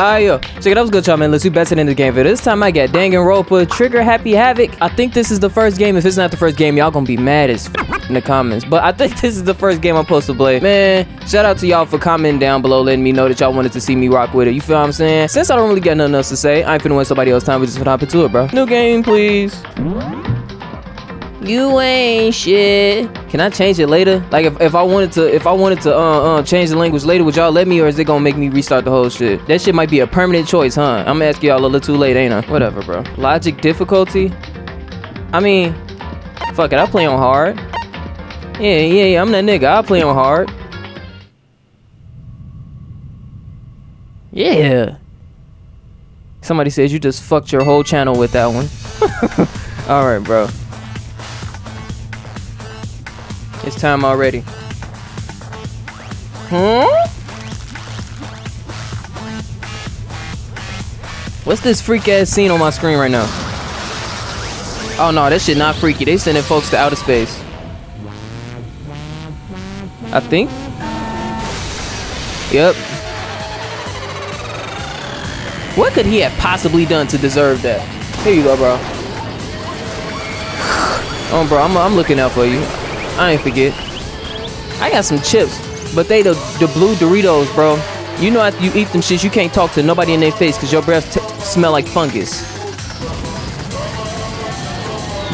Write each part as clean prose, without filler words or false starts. Alright, yo, check it out, what's good, y'all, man? Let's do bets in the game for this time. I got Danganronpa, Trigger Happy Havoc. I think this is the first game. If it's not the first game, y'all gonna be mad as f in the comments, but I think this is the first game I'm supposed to play, man. Shout out to y'all for commenting down below, letting me know that y'all wanted to see me rock with it. You feel what I'm saying? Since I don't really got nothing else to say, I ain't finna waste somebody else's time. We just finna hop into it, bro. New game, please. You ain't shit. Can I change it later? Like if I wanted to change the language later, would y'all let me, or is it gonna make me restart the whole shit? That shit might be a permanent choice, huh? I'm asking y'all a little too late, ain't I? Whatever, bro. Logic difficulty? I mean, fuck it, I play on hard. Yeah, I'm that nigga. I play on hard. Yeah. Somebody says you just fucked your whole channel with that one. All right, bro. It's time already. What's this freak ass scene on my screen right now? Oh no, that shit not freaky. They sending folks to outer space, I think. Yep. What could he have possibly done to deserve that? Here you go, bro. Oh, bro, I'm looking out for you. I ain't forget. I got some chips, but they the blue Doritos, bro. You know after you eat them shits, you can't talk to nobody in their face because your breath smell like fungus.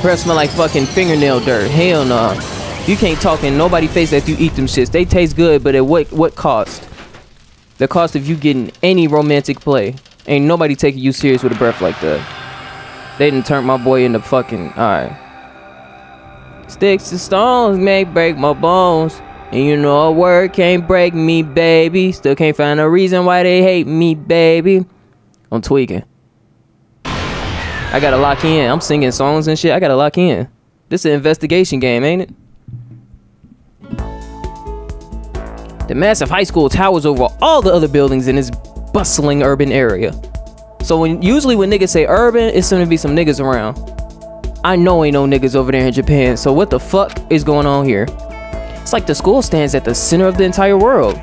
Breath smell like fucking fingernail dirt. Hell no. Nah. You can't talk in nobody's face after you eat them shits. They taste good, but at what cost? The cost of you getting any romantic play. Ain't nobody taking you serious with a breath like that. They done turned my boy into fucking... Alright. Sticks and stones may break my bones, and you know a word can't break me, baby. Still can't find a reason why they hate me, baby. I'm tweaking. I gotta lock in. I'm singing songs and shit. I gotta lock in. This is an investigation game, ain't it? The massive high school towers over all the other buildings in this bustling urban area. So usually when niggas say urban, it's gonna be some niggas around. I know ain't no niggas over there in Japan, so what the fuck is going on here? It's like the school stands at the center of the entire world.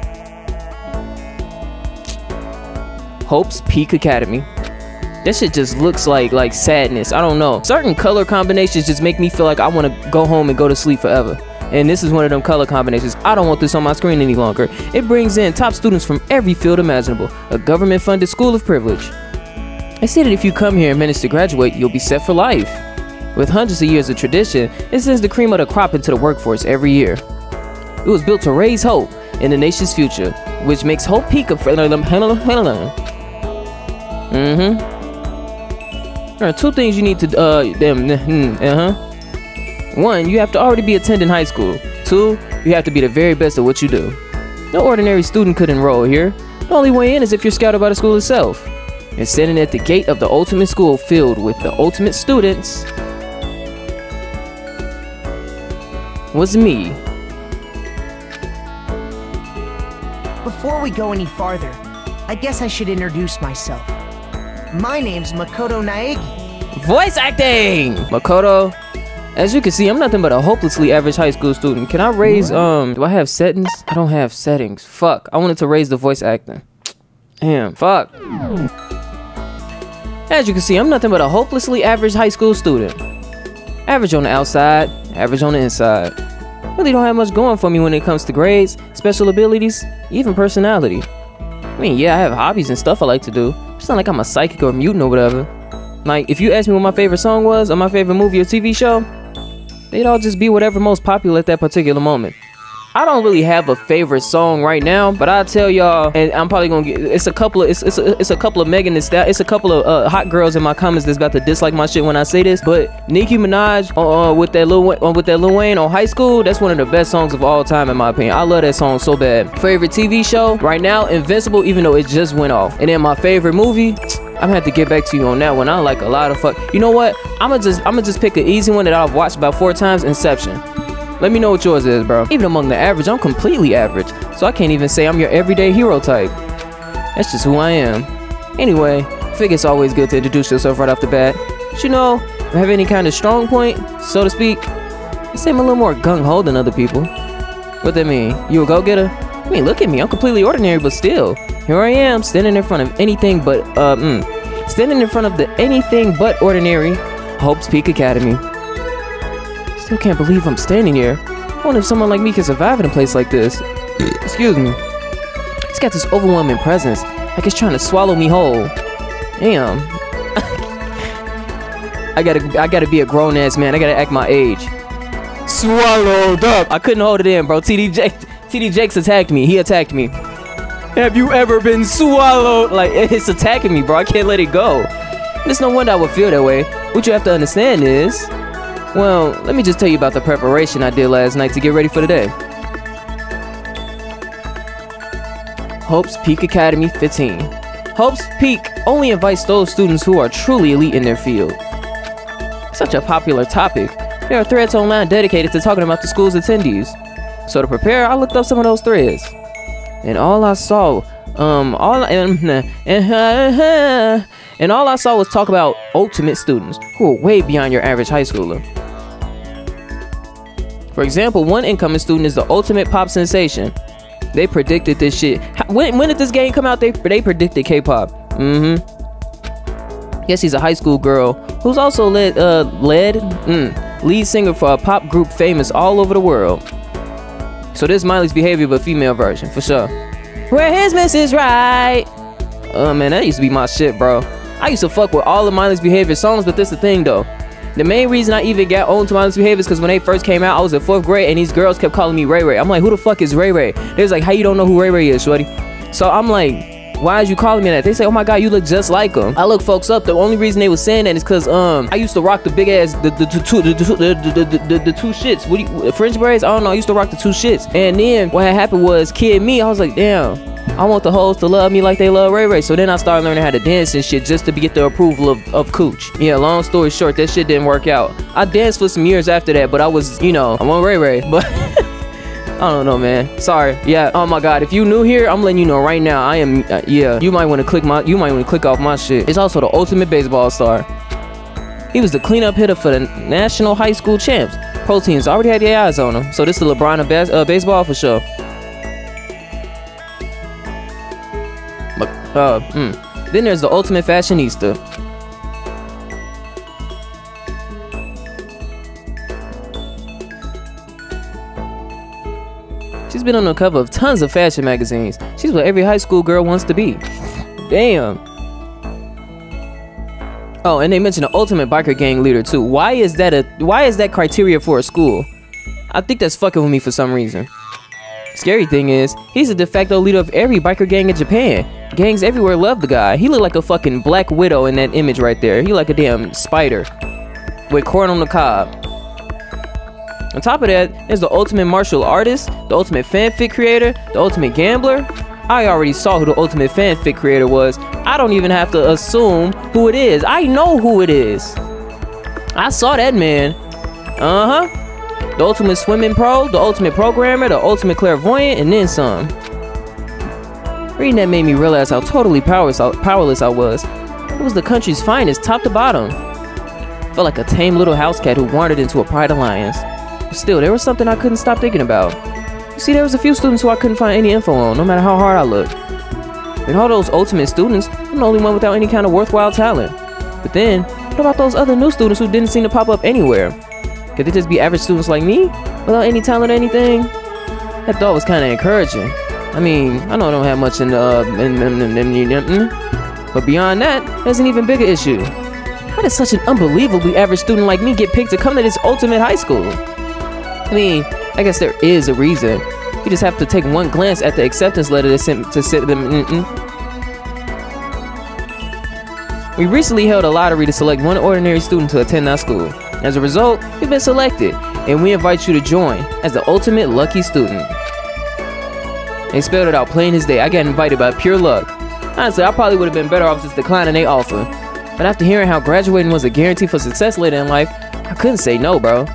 Hope's Peak Academy. That shit just looks like sadness. I don't know. Certain color combinations just make me feel like I want to go home and go to sleep forever. And this is one of them color combinations. I don't want this on my screen any longer. It brings in top students from every field imaginable. A government-funded school of privilege. I say that if you come here and manage to graduate, you'll be set for life. With hundreds of years of tradition, it sends the cream of the crop into the workforce every year. It was built to raise hope in the nation's future, which makes Hope Peak a friend of them. There are two things you need to One, you have to already be attending high school. Two, you have to be the very best at what you do. No ordinary student could enroll here. The only way in is if you're scouted by the school itself. And standing at the gate of the ultimate school filled with the ultimate students was me. Before we go any farther, I guess I should introduce myself. My name's Makoto Naegi. Voice acting! Makoto, as you can see, I'm nothing but a hopelessly average high school student. Can I raise, do I have settings? I don't have settings. Fuck, I wanted to raise the voice acting. Damn, fuck. As you can see, I'm nothing but a hopelessly average high school student. Average on the outside, average on the inside. Really don't have much going for me when it comes to grades, special abilities, even personality. I mean, yeah, I have hobbies and stuff I like to do. It's not like I'm a psychic or a mutant or whatever. Like, if you asked me what my favorite song was or my favorite movie or TV show, they'd all just be whatever most popular at that particular moment. I don't really have a favorite song right now, but I'll tell y'all, and I'm probably gonna get it's a couple of hot girls in my comments that's about to dislike my shit when I say this, but Nicki Minaj with that Lil Wayne on High School, that's one of the best songs of all time in my opinion. I love that song so bad. Favorite TV show right now, Invincible, even though it just went off. And then my favorite movie, I'm gonna have to get back to you on that one. I like a lot of fuck. You know what? I'ma just pick an easy one that I've watched about 4 times, Inception. Let me know what yours is, bro. Even among the average, I'm completely average. So I can't even say I'm your everyday hero type. That's just who I am. Anyway, I figure it's always good to introduce yourself right off the bat. But you know, if I have any kind of strong point, so to speak, I say I'm a little more gung-ho than other people. What that mean? You a go-getter? I mean, look at me. I'm completely ordinary, but still. Here I am, standing in front of anything but, standing in front of the anything but ordinary Hope's Peak Academy. Still can't believe I'm standing here. I wonder if someone like me can survive in a place like this. Excuse me. It's got this overwhelming presence, like it's trying to swallow me whole. Damn. I gotta be a grown-ass man. I gotta act my age. Swallowed up. I couldn't hold it in, bro. TD Jakes attacked me. He attacked me. Have you ever been swallowed? Like, it's attacking me, bro. I can't let it go. It's no wonder I would feel that way. What you have to understand is, well, let me just tell you about the preparation I did last night to get ready for today. Hope's Peak Academy 15. Hope's Peak only invites those students who are truly elite in their field. Such a popular topic. There are threads online dedicated to talking about the school's attendees. So to prepare, I looked up some of those threads. And all I saw was talk about ultimate students who are way beyond your average high schooler. For example, one incoming student is the ultimate pop sensation. They predicted this shit. When did this game come out? They predicted K-pop. Guess he's a high school girl who's also lead singer for a pop group famous all over the world. So this Miley's Behavior, but female version, for sure. Where his Mrs. Right? Oh man, that used to be my shit, bro. I used to fuck with all of Miley's Behavior songs, but this the thing though. The main reason I even got on to Miley's Behavior is because when they first came out, I was in 4th grade and these girls kept calling me Ray Ray. I'm like, who the fuck is Ray Ray? They was like, how you don't know who Ray Ray is, shorty? So I'm like, why is you calling me that? They say, oh my god, you look just like him. I look folks up. The only reason they was saying that is because I used to rock the big ass the two shits. What do you, French braids? I don't know. I used to rock the two shits. And then what had happened was, kid me, I was like, damn, I want the hoes to love me like they love Ray Ray. So then I started learning how to dance and shit just to get the approval of Cooch. Yeah, long story short, that shit didn't work out. I danced for some years after that, but I was, you know, I'm on Ray Ray, but I don't know, man. Sorry. Yeah. Oh my god. If you new here, I'm letting you know right now. I am. Yeah. You might want to click off my shit. It's also the ultimate baseball star. He was the cleanup hitter for the national high school champs. Pro teams already had their eyes on him. So this is LeBron of baseball for sure. Then there's the ultimate fashionista. She's been on the cover of tons of fashion magazines. She's what every high school girl wants to be. Damn. Oh, and they mentioned the ultimate biker gang leader too. Why is that criteria for a school? I think that's fucking with me for some reason. Scary thing is, he's the de facto leader of every biker gang in Japan. Gangs everywhere love the guy. He looked like a fucking Black Widow in that image right there. He like a damn spider with corn on the cob. On top of that, there's the ultimate martial artist, the ultimate fanfic creator, the ultimate gambler. I already saw who the ultimate fanfic creator was. I don't even have to assume who it is. I know who it is. I saw that man. The ultimate swimming pro, the ultimate programmer, the ultimate clairvoyant, and then some. Reading that made me realize how totally powerless I was. It was the country's finest, top to bottom. Felt like a tame little house cat who wandered into a pride alliance. Still, there was something I couldn't stop thinking about. You see, there was a few students who I couldn't find any info on, no matter how hard I looked. And all those ultimate students, I'm the only one without any kind of worthwhile talent. But then, what about those other new students who didn't seem to pop up anywhere? Could it just be average students like me, without any talent or anything? That thought was kind of encouraging. I mean, I know I don't have much in the, but beyond that, there's an even bigger issue. How did such an unbelievably average student like me get picked to come to this ultimate high school? I mean, I guess there is a reason. You just have to take one glance at the acceptance letter that sent to sit them. We recently held a lottery to select one ordinary student to attend our school. As a result, you've been selected, and we invite you to join as the ultimate lucky student. They spelled it out plain as day. I got invited by pure luck. Honestly, I probably would have been better off just declining their offer. But after hearing how graduating was a guarantee for success later in life, I couldn't say no, bro.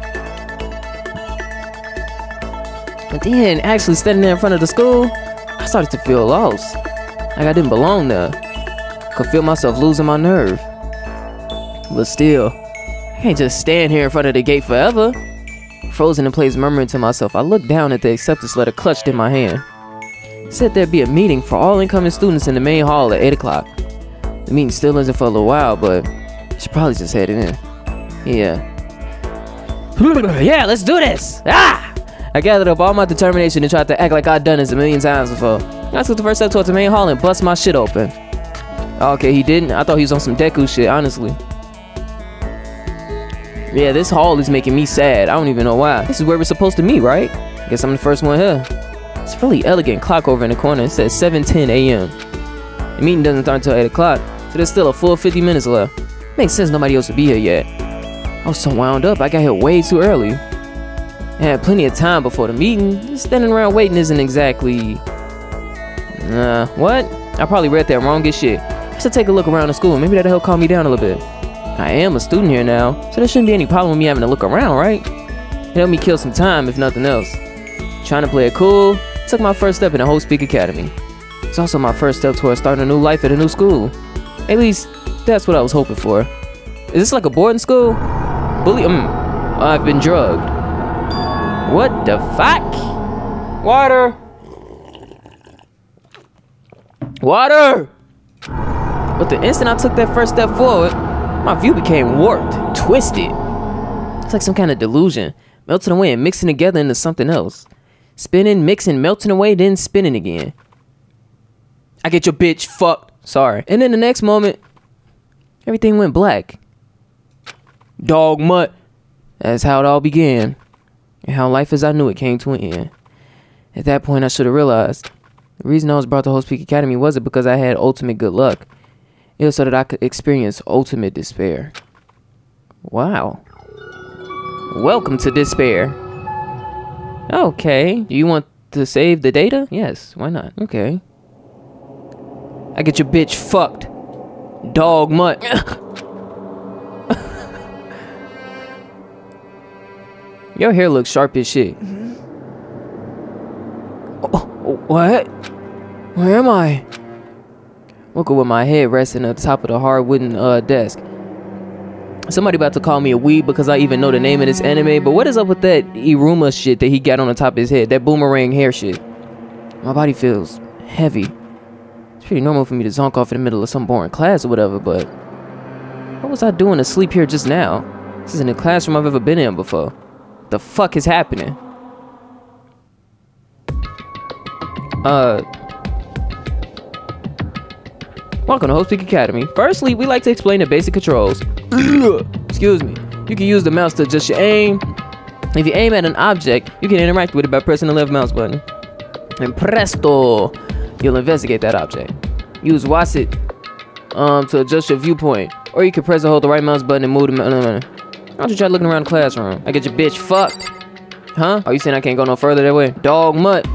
But then, actually standing there in front of the school, I started to feel lost. Like I didn't belong there. I could feel myself losing my nerve. But still, I can't just stand here in front of the gate forever. Frozen in place, murmuring to myself, I looked down at the acceptance letter clutched in my hand. said there'd be a meeting for all incoming students in the main hall at 8 o'clock. The meeting still isn't for a little while, but I should probably just head in. Yeah, let's do this! Ah! I gathered up all my determination and tried to act like I'd done this a million times before. I took the first step towards the main hall and bust my shit open. Okay, he didn't. I thought he was on some Deku shit, honestly. Yeah, this hall is making me sad. I don't even know why. This is where we're supposed to meet, right? Guess I'm the first one here. It's a really elegant clock over in the corner. It says 7:10 a.m. The meeting doesn't start until 8 o'clock, so there's still a full 50 minutes left. Makes sense nobody else would be here yet. I was so wound up, I got here way too early. I had plenty of time before the meeting. Just standing around waiting isn't exactly... what? I probably read that wrong as shit. I should take a look around the school. Maybe that'll help calm me down a little bit. I am a student here now, so there shouldn't be any problem with me having to look around, right? It helped me kill some time, if nothing else. Trying to play it cool, took my first step in the Hope's Peak Academy. It's also my first step towards starting a new life at a new school. At least, that's what I was hoping for. Is this like a boarding school? I've been drugged. What the fuck? Water! Water! But the instant I took that first step forward, my view became warped, twisted. It's like some kind of delusion, melting away and mixing together into something else. Spinning, mixing, melting away, then spinning again. I get your bitch fucked. Sorry. And then the next moment, everything went black. Dog mutt. That's how it all began, and how life as I knew it came to an end. At that point, I should have realized the reason I was brought to Hope's Peak Academy wasn't because I had ultimate good luck. It was so that I could experience ultimate despair. Wow. Welcome to despair. Okay. Do you want to save the data? Yes, why not? Okay. I get your bitch fucked. Dog mutt. Your hair looks sharp as shit. Oh, what? Where am I? Woke up with my head resting on top of the hard wooden desk. Somebody about to call me a weeb because I even know the name of this anime, but what is up with that Iruma shit that he got on the top of his head? That boomerang hair shit. My body feels heavy. It's pretty normal for me to zonk off in the middle of some boring class or whatever, but... what was I doing to sleep here just now? This isn't a classroom I've ever been in before. What the fuck is happening? Welcome to Hope's Peak Academy. Firstly, we like to explain the basic controls. Excuse me. You can use the mouse to adjust your aim. If you aim at an object, you can interact with it by pressing the left mouse button. And presto! You'll investigate that object. Use WASD to adjust your viewpoint. Or you can press and hold the right mouse button and move the mouse. Why don't you try looking around the classroom? I get your bitch fucked. Huh? Are you saying I can't go no further that way? Dog mutt.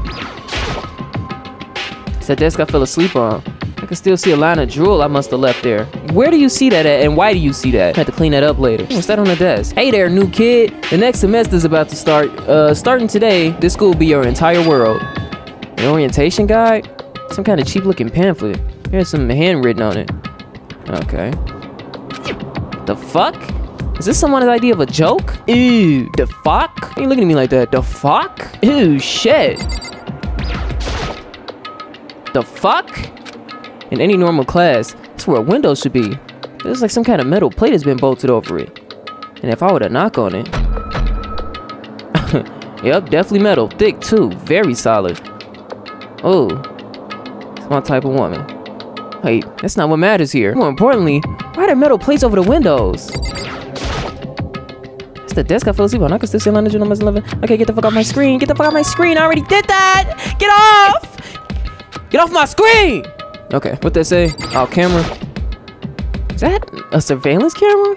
It's that desk I fell asleep on. I can still see a line of drool I must have left there. Where do you see that at, and why do you see that? I had to clean that up later. What's that on the desk? Hey there, new kid. The next semester's about to start. Starting today, this school will be your entire world. An orientation guide? Some kind of cheap-looking pamphlet. Here's some handwritten on it. Okay. The fuck? Is this someone's idea of a joke? Ew, the fuck? Why are you looking at me like that? The fuck? Ew, shit. The fuck? In any normal class, that's where a window should be. It's like some kind of metal plate has been bolted over it. And if I were to knock on it... yep, definitely metal. Thick too. Very solid. Oh. It's my type of woman. Wait, that's not what matters here. More importantly, why are there metal plates over the windows? It's the desk I fell asleep on. I can still see line of journal number 11. Okay, get the fuck off my screen. Get the fuck off my screen. I already did that. Get off. Get off my screen. Okay, what they say? Oh, camera. Is that a surveillance camera?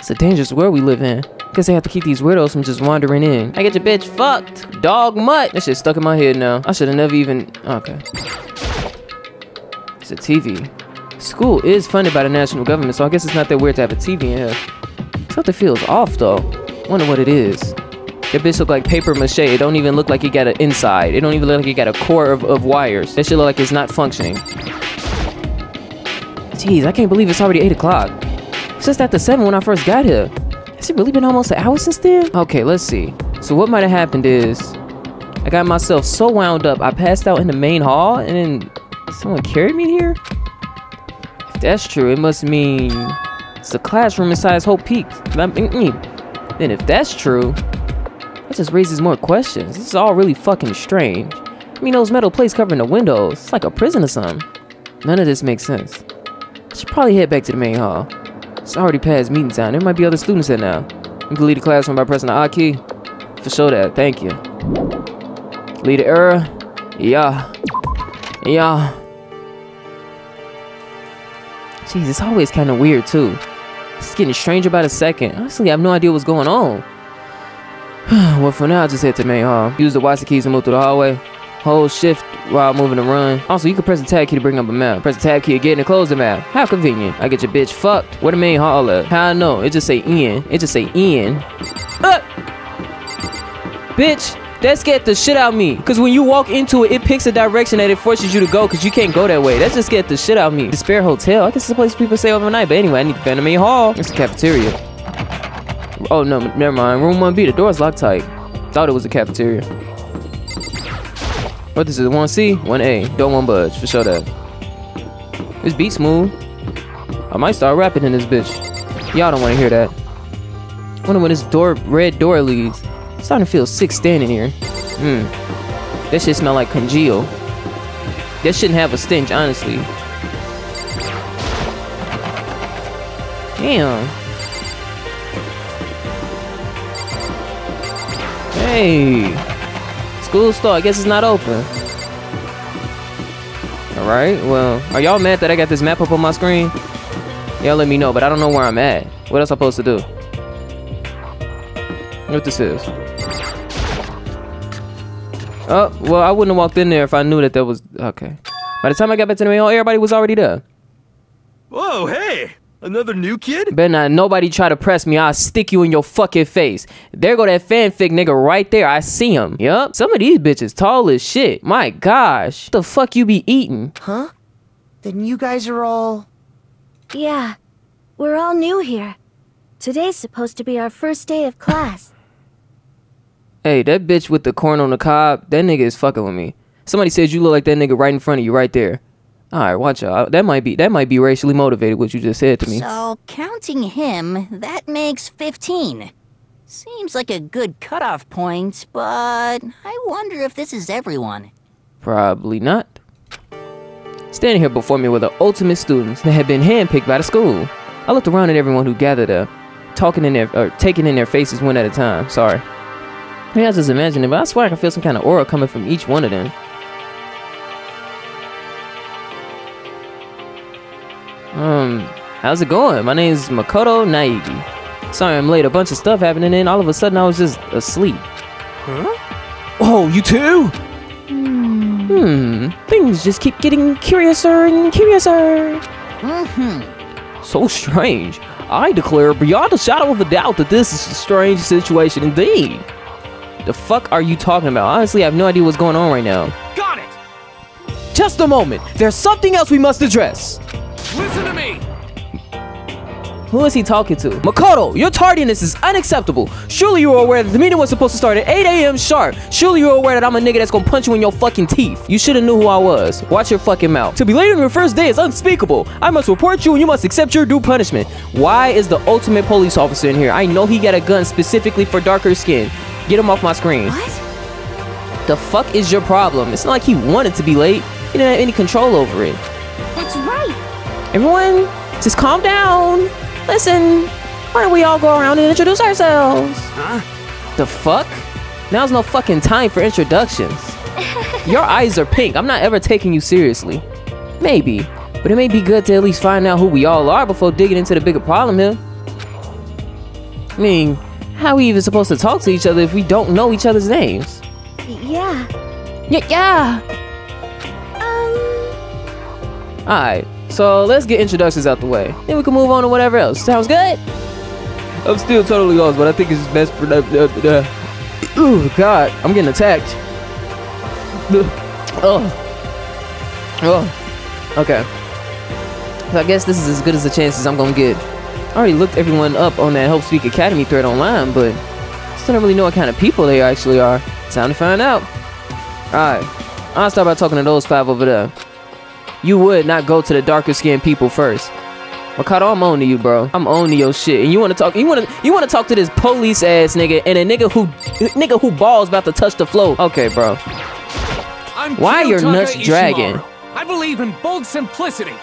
It's a dangerous world we live in. Guess they have to keep these weirdos from just wandering in. I get your bitch fucked. Dog mutt. That shit's stuck in my head now. I should have never even... okay. It's a TV. School is funded by the national government, so I guess it's not that weird to have a TV in here. Something feels off, though. Wonder what it is. That bitch look like paper mache. It don't even look like it got an inside. It don't even look like it got a core of wires. That shit look like it's not functioning. Jeez, I can't believe it's already 8 o'clock. It's just after 7 when I first got here. Has it really been almost an hour since then? Okay, let's see. So what might have happened is... I I got myself so wound up, I passed out in the main hall, and then someone carried me here? If that's true, it must mean it's the classroom inside Hope Peak. Then if that's true, that just raises more questions. This is all really fucking strange. I mean, those metal plates covering the windows, it's like a prison or something. None of this makes sense. I should probably head back to the main hall. It's already past meeting time. There might be other students there now. You can leave the classroom by pressing the R key. For sure that, thank you. Lead the error. Yeah. Yeah. Jeez, it's always kind of weird too. It's getting stranger by the second. Honestly, I have no idea what's going on. Well, for now, I just head to the main hall. Use the WC keys to move through the hallway. Hold shift while moving and run. Also, you can press the tab key to bring up a map. Press the tab key again to close the map. How convenient. I get your bitch fucked. Where the main hall at? How I know? It just say in. It just say in. Bitch, that scared the shit out of me. Cause when you walk into it, it picks a direction that it forces you to go cause you can't go that way. That just scared the shit out of me. Despair Hotel. I guess it's a place people stay overnight. But anyway, I need to find the main hall. It's the cafeteria. Oh no, never mind. Room 1B. The door's locked tight. Thought it was a cafeteria. But this is 1C, 1A, don't want budge, for sure that. This beat smooth. I might start rapping in this bitch. Y'all don't want to hear that. Wonder when this door, red door leads. It's starting to feel sick standing here. That shit smell like congeal. That shouldn't have a stench, honestly. Damn. Hey. School store, I guess it's not open. Alright, well, are y'all mad that I got this map up on my screen? Y'all let me know, but I don't know where I'm at. What else am I supposed to do? What this is? Oh, well, I wouldn't have walked in there if I knew that there was... Okay. By the time I got back to the mail, everybody was already there. Whoa, hey! Another new kid? Better not nobody try to press me, I'll stick you in your fucking face. There go that fanfic nigga right there, I see him. Yup, some of these bitches tall as shit. My gosh, what the fuck you be eating? Huh? Then you guys are all... Yeah, we're all new here. Today's supposed to be our first day of class. Hey, that bitch with the corn on the cob, that nigga is fucking with me. Somebody says you look like that nigga right in front of you right there. All right, watch out. That might be racially motivated, what you just said to me. So, counting him, that makes 15. Seems like a good cutoff point, but I wonder if this is everyone. Probably not. Standing here before me were the ultimate students that had been handpicked by the school. I looked around at everyone who gathered up, taking in their faces one at a time. Sorry. I mean, I was just imagining, but I swear I can feel some kind of aura coming from each one of them. How's it going? My name is Makoto Naegi. Sorry I'm late, a bunch of stuff happened and then all of a sudden I was just asleep. Huh? Oh, you too? Things just keep getting curiouser and curiouser. So strange. I declare beyond a shadow of a doubt that this is a strange situation indeed. The fuck are you talking about? Honestly, I have no idea what's going on right now. Got it! Just a moment. There's something else we must address. Listen to me! Who is he talking to? Makoto, your tardiness is unacceptable. Surely you are aware that the meeting was supposed to start at 8 a.m. sharp. Surely you are aware that I'm a nigga that's gonna punch you in your fucking teeth. You should have knew who I was. Watch your fucking mouth. To be late on your first day is unspeakable. I must report you and you must accept your due punishment. Why is the ultimate police officer in here? I know he got a gun specifically for darker skin. Get him off my screen. What? The fuck is your problem? It's not like he wanted to be late. He didn't have any control over it. That's right. Everyone, just calm down. Listen, why don't we all go around and introduce ourselves? Huh? The fuck? Now's no fucking time for introductions. Your eyes are pink. I'm not ever taking you seriously. Maybe, but it may be good to at least find out who we all are before digging into the bigger problem here. I mean, how are we even supposed to talk to each other if we don't know each other's names? Yeah. Alright. So let's get introductions out the way. Then we can move on to whatever else. Sounds good? I'm still totally lost, but I think it's best for oh God, I'm getting attacked. Okay. So I guess this is as good as the chances I'm gonna get. I already looked everyone up on that Hope's Peak Academy thread online, but I still don't really know what kind of people they actually are. Time to find out. Alright, I'll start by talking to those five over there. You would not go to the darker skinned people first. Makoto, I'm on to you, bro. I'm on to your shit. And you wanna talk to this police ass nigga and a nigga who balls about to touch the floor. Okay, bro. Why are your nuts dragging? I believe in bold simplicity.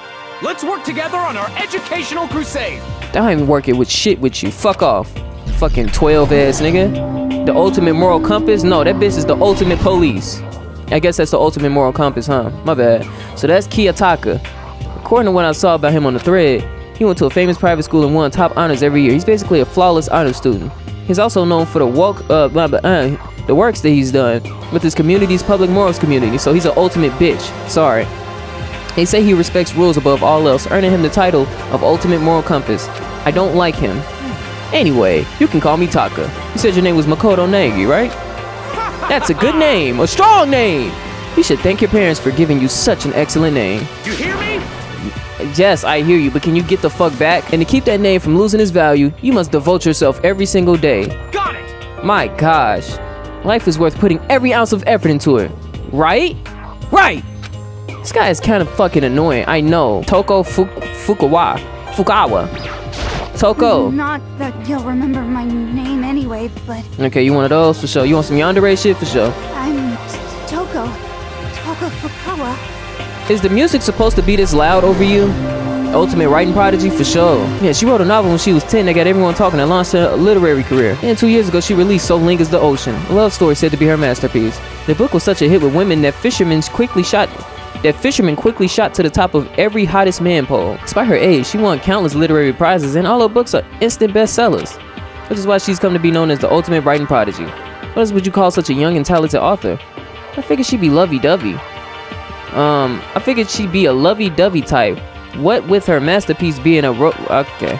Let's work together on our educational crusade. I ain't working with shit with you. Fuck off. Fucking 12 ass nigga. The ultimate moral compass? No, that bitch is the ultimate police. I guess that's the ultimate moral compass, huh? My bad. So that's Kiyotaka. According to what I saw about him on the thread, he went to a famous private school and won top honors every year. He's basically a flawless honor student. He's also known for the works that he's done with his community's public morals community, so he's an ultimate bitch. Sorry. They say he respects rules above all else, earning him the title of Ultimate Moral Compass. I don't like him. Anyway, you can call me Taka. You said your name was Makoto Naegi, right? That's a good name, a strong name! You should thank your parents for giving you such an excellent name. You hear me? Yes, I hear you, but can you get the fuck back? And to keep that name from losing its value, you must devote yourself every single day. Got it! My gosh. Life is worth putting every ounce of effort into it. Right? Right! This guy is kind of fucking annoying, I know. Toko Fukawa. Toko. Not that you'll remember my name anyway, but... Okay, you one of those for sure. You want some yandere shit for sure. I'm Toko. Toko Fukawa. Is the music supposed to be this loud over you? Ultimate writing prodigy for sure. Yeah, she wrote a novel when she was 10 that got everyone talking and launched her literary career. And 2 years ago, she released So Link is the Ocean, a love story said to be her masterpiece. The book was such a hit with women that fishermen quickly shot to the top of every hottest man poll. Despite her age, she won countless literary prizes, and all her books are instant bestsellers, which is why she's come to be known as the ultimate writing prodigy. What else would you call such a young and talented author? I figured she'd be lovey-dovey. I figured she'd be a lovey-dovey type. What with her masterpiece being a okay.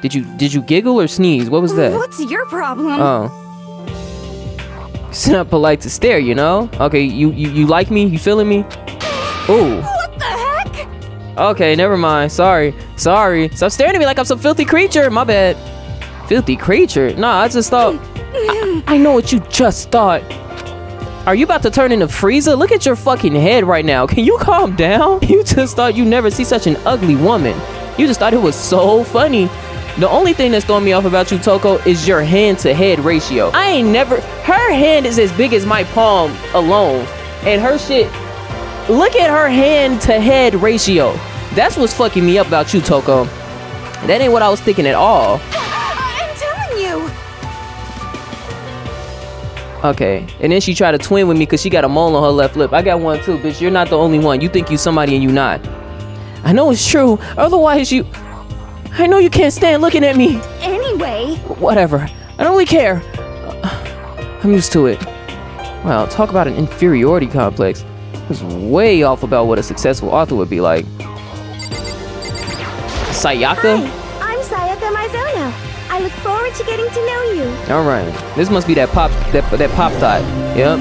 Did you giggle or sneeze? What was that? What's your problem? Oh. It's not polite to stare, you know? Okay, you like me? You feeling me? Ooh. What the heck? Okay, never mind. Sorry. Stop staring at me like I'm some filthy creature. My bad. Filthy creature? Nah, I just thought... I know what you just thought. Are you about to turn into Frieza? Look at your fucking head right now. Can you calm down? You just thought you'd never see such an ugly woman. You just thought it was so funny. The only thing that's throwing me off about you, Toko, is your hand-to-head ratio. I ain't never... Her hand is as big as my palm alone. And her shit... Look at her hand-to-head ratio. That's what's fucking me up about you, Toko. That ain't what I was thinking at all. I'm telling you. Okay. And then she tried to twin with me because she got a mole on her left lip. I got one, too, bitch. You're not the only one. You think you somebody and you not. I know it's true. Otherwise, you... I know you can't stand looking at me. Anyway. Whatever. I don't really care. I'm used to it. Wow, talk about an inferiority complex. I was way off about what a successful author would be like. Sayaka? Hi, I'm Sayaka Maizono. I look forward to getting to know you. All right. This must be that pop type. Yep.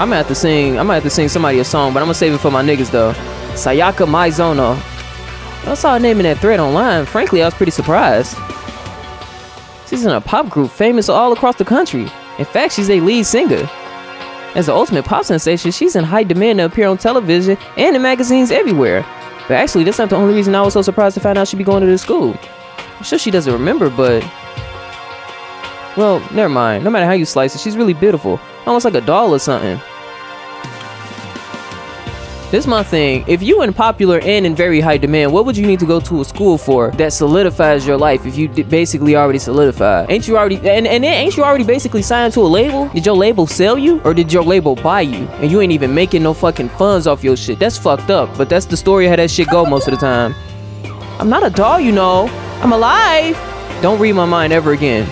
I might have to sing somebody a song, but I'm gonna save it for my niggas though. Sayaka Maizono. I saw her name in that thread online. Frankly, I was pretty surprised. She's in a pop group famous all across the country. In fact, she's a lead singer. As the ultimate pop sensation, she's in high demand to appear on television and in magazines everywhere. But actually, that's not the only reason I was so surprised to find out she'd be going to this school. I'm sure she doesn't remember, but... Well, never mind. No matter how you slice it, she's really beautiful. Almost like a doll or something. This is my thing. If you in popular and in very high demand, what would you need to go to a school for that solidifies your life if you basically already solidified? Ain't you already ain't you already basically signed to a label? Did your label sell you? Or did your label buy you? And you ain't even making no fucking funds off your shit. That's fucked up. But that's the story how that shit go most of the time. I'm not a doll, you know. I'm alive. Don't read my mind ever again.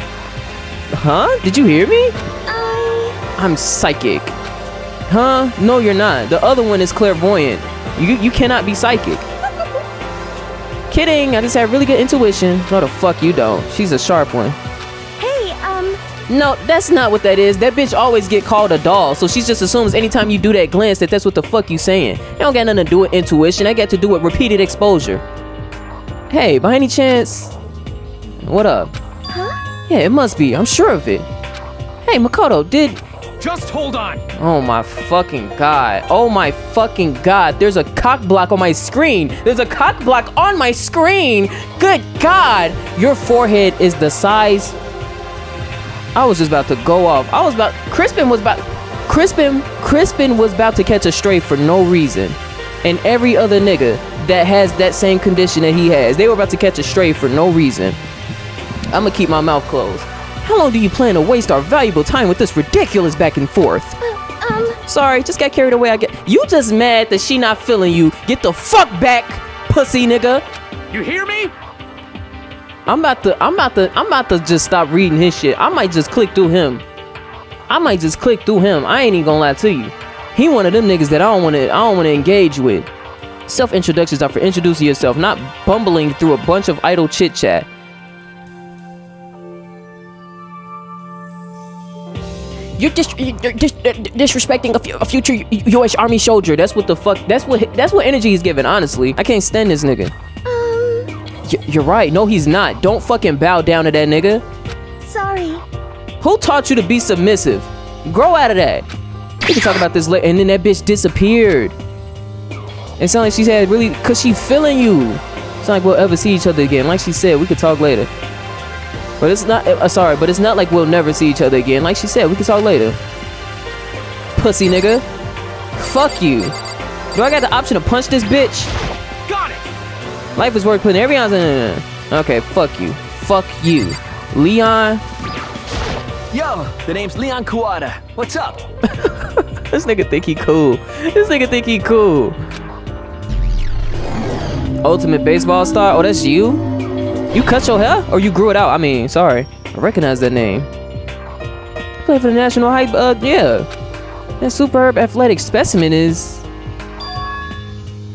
Huh? Did you hear me? I'm psychic. Huh? No, you're not. The other one is clairvoyant. You cannot be psychic. Kidding. I just have really good intuition. No, the fuck you don't. She's a sharp one. Hey, No, that's not what that is. That bitch always get called a doll, so she just assumes anytime you do that glance that that's what the fuck you saying. It don't got nothing to do with intuition. I got to do with repeated exposure. Hey, by any chance... What up? Huh? Yeah, it must be. I'm sure of it. Hey, Makoto, did... Just hold on. Oh my fucking god. Oh my fucking god. There's a cock block on my screen. There's a cock block on my screen. Good god. Your forehead is the size. I was just about to go off. I was about... Crispin was about to catch a stray for no reason. And every other nigga that has that same condition that he has, they were about to catch a stray for no reason. I'm gonna keep my mouth closed. How long do you plan to waste our valuable time with this ridiculous back and forth? Sorry, just got carried away. You just mad that she not feeling you. Get the fuck back, pussy nigga. You hear me? I'm about to just stop reading his shit. I might just click through him. I ain't even gonna lie to you. He one of them niggas that I don't wanna engage with. Self-introductions are for introducing yourself, not bumbling through a bunch of idle chit-chat. You're disrespecting a future U.S. Army soldier. That's what the fuck. That's what energy he's giving. Honestly, I can't stand this nigga. You're right. No, he's not. Don't fucking bow down to that nigga. Sorry. Who taught you to be submissive? Grow out of that. We can talk about this later. And then that bitch disappeared. It sounds like she's had really, cause she feeling you. It's not like we'll ever see each other again. Like she said, we could talk later. But it's not, sorry, but it's not like we'll never see each other again. Like she said, we can talk later. Pussy nigga. Fuck you. Do I got the option to punch this bitch? Got it! Life is worth putting every ounce in. Okay, fuck you. Fuck you. Leon. Yo, the name's Leon Kuwata. What's up? This nigga think he cool. Ultimate baseball star? Oh, that's you? You cut your hair? Or you grew it out? I mean, sorry. I recognize that name. Play for the National Hype, yeah. That superb athletic specimen is...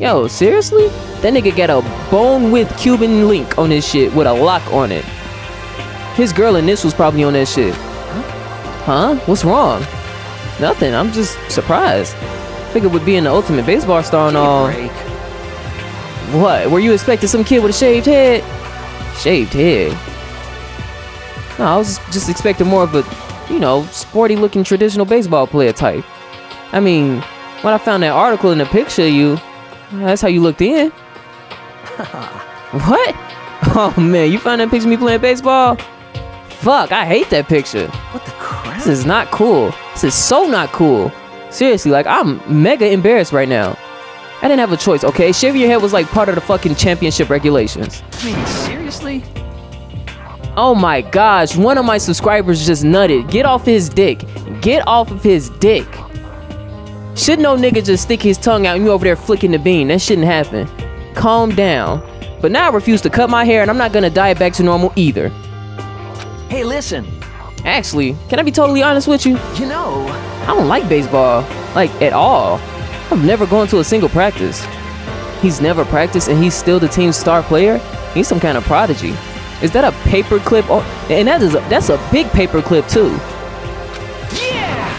Yo, seriously? That nigga got a bone-width Cuban link on his shit with a lock on it. His girl initials probably on that shit. Huh? What's wrong? Nothing, I'm just surprised. Figured with being the ultimate baseball star and all... What? Were you expecting some kid with a shaved head? Shaved head. No, I was just expecting more of a, you know, sporty looking traditional baseball player type. I mean, when I found that article in the picture of you, that's how you looked in. What? Oh man, you found that picture of me playing baseball? Fuck, I hate that picture. What the crap? This is not cool. This is so not cool. Seriously, like, I'm mega embarrassed right now. I didn't have a choice, okay? Shaving your head was like part of the fucking championship regulations. I mean, seriously? Oh my gosh, one of my subscribers just nutted. Get off his dick. Get off of his dick. Should no nigga just stick his tongue out and you over there flicking the bean? That shouldn't happen. Calm down. But now I refuse to cut my hair and I'm not gonna dye it back to normal either. Hey, listen. Actually, can I be totally honest with you? You know, I don't like baseball. Like, at all. I've never gone to a single practice. He's never practiced and he's still the team's star player? He's some kind of prodigy. Is that a paperclip? Oh, and that's a big paperclip too. Yeah!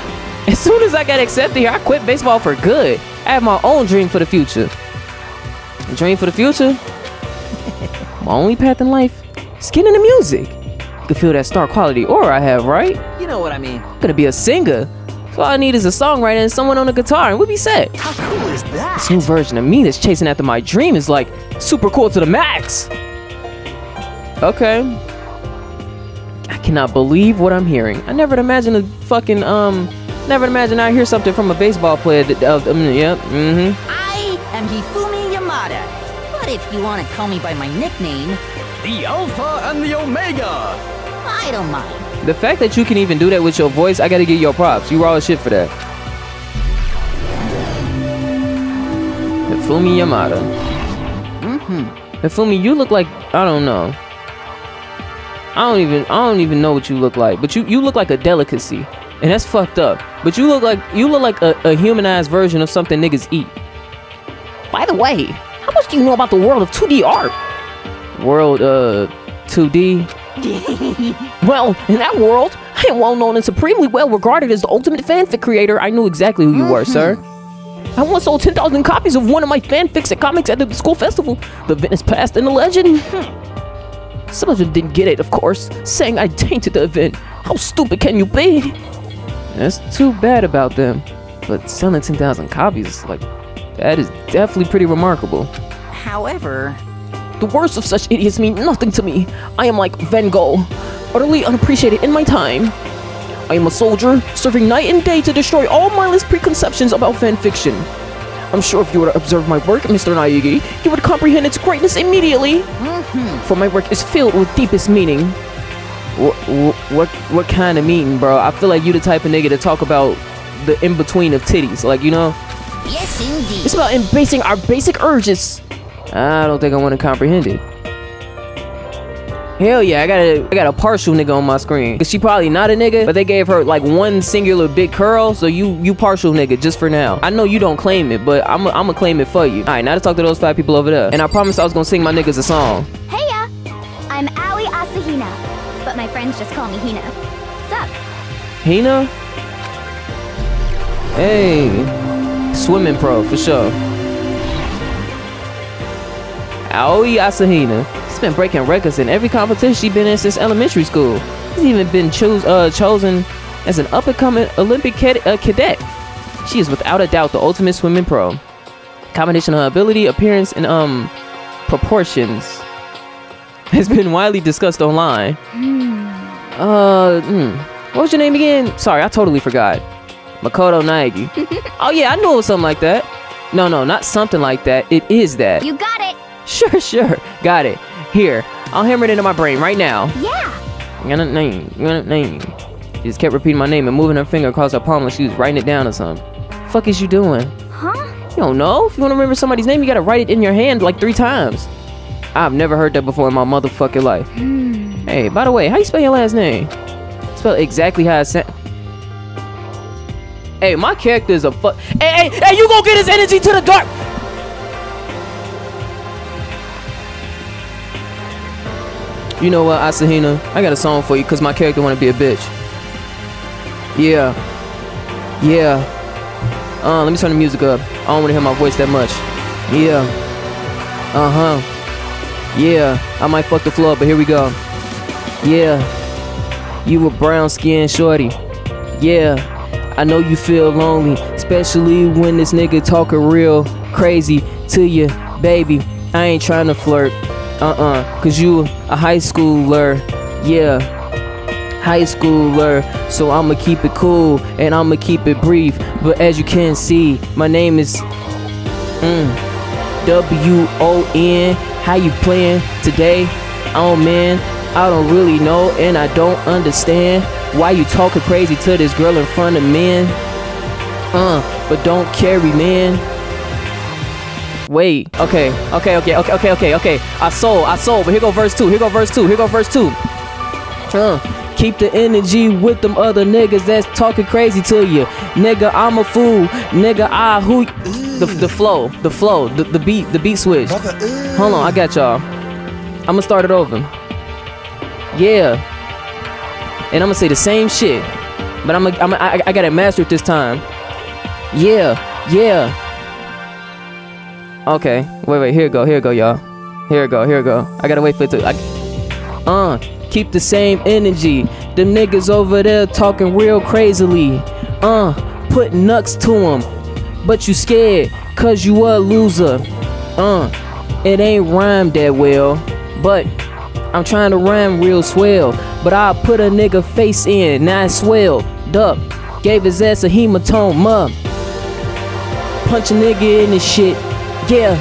As soon as I got accepted here, I quit baseball for good. I have my own dream for the future. Dream for the future? My only path in life? Is getting into music. You can feel that star quality aura I have, right? You know what I mean. I'm gonna be a singer. All I need is a songwriter and someone on a guitar and we'll be set. How cool is that? This new version of me that's chasing after my dream is like super cool to the max. Okay. I cannot believe what I'm hearing. I never imagined a fucking, never imagined I'd hear something from a baseball player that, yeah, I am Hifumi Yamada, but if you want to call me by my nickname, the Alpha and the Omega, I don't mind. The fact that you can even do that with your voice, I gotta give your props. You were all the shit for that. Hifumi Yamada. Hifumi, you look like, I don't know. I don't even know what you look like, but you look like a delicacy. And that's fucked up. But you look like a humanized version of something niggas eat. By the way, how much do you know about the world of 2D art? World 2D? Well, in that world, I am well known and supremely well regarded as the ultimate fanfic creator. I knew exactly who you were, sir. I once sold 10,000 copies of one of my fanfics at comics at the school festival. The Venice past and the legend. Some of them didn't get it, of course, saying I tainted the event. How stupid can you be? That's too bad about them. But selling 10,000 copies, like, that is definitely pretty remarkable. However, the worst of such idiots mean nothing to me. I am like Van Gogh, utterly unappreciated in my time. I am a soldier, serving night and day to destroy all mindless preconceptions about fanfiction. I'm sure if you were to observe my work, Mr. Naegi, you would comprehend its greatness immediately. For my work is filled with deepest meaning. What kind of meaning, bro? I feel like you the type of nigga to talk about the in-between of titties, like, you know? Yes, indeed. It's about embracing our basic urges. I don't think I want to comprehend it. Hell yeah, I got a partial nigga on my screen. She probably not a nigga, but they gave her like one singular big curl, so you partial nigga just for now. I know you don't claim it, but I'ma claim it for you. All right, now to talk to those 5 people over there. And I promised I was gonna sing my niggas a song. Heya, I'm Aoi Asahina, but my friends just call me Hina. Sup? Hina? Hey, swimming pro for sure. Aoi Asahina. She's been breaking records in every competition she's been in since elementary school. She's even been chosen as an up-and-coming Olympic cadet. She is without a doubt the ultimate swimming pro. A combination of her ability, appearance, and proportions has been widely discussed online. What was your name again? Sorry, I totally forgot. Makoto Naegi. Oh yeah, I knew it was something like that. No, not something like that. It is that. You got it. Sure. Got it. Here, I'll hammer it into my brain right now. Yeah. Gonna name. She just kept repeating my name and moving her finger across her palm like she was writing it down or something. Fuck is you doing? Huh? You don't know? If you want to remember somebody's name, you gotta write it in your hand like 3 times. I've never heard that before in my motherfucking life. Hey, by the way, how you spell your last name? Spell exactly how I said. Hey, my character is a fuck. Hey, you gonna get his energy to the dark. You know what, Asahina? I got a song for you because my character want to be a bitch. Yeah. Let me turn the music up. I don't want to hear my voice that much. Yeah. Yeah. I might fuck the floor, but here we go. Yeah. You a brown-skinned shorty. Yeah. I know you feel lonely, especially when this nigga talking real crazy to you, baby. I ain't trying to flirt. Cause you a high schooler, yeah, so I'ma keep it cool, and I'ma keep it brief, but as you can see, my name is, WON, how you playing today? Oh man, I don't really know, and I don't understand why you talking crazy to this girl in front of men, but don't carry men. Wait, okay. I sold, but here go verse 2. Keep the energy with them other niggas that's talking crazy to you. Nigga, I'm a fool. Nigga, I who... The beat switch. Hold on, I got y'all. I'ma start it over. Yeah. And I'ma say the same shit. But I got it mastered this time. Yeah. Okay, wait, here it go, y'all. Here it go. I gotta wait for it to... keep the same energy. Them niggas over there talking real crazily. Put nuts to them. But you scared, cause you a loser. It ain't rhymed that well. But I'm trying to rhyme real swell. But I put a nigga face in, now it's swelled up. Gave his ass a hematoma. Punch a nigga in his shit. Yeah,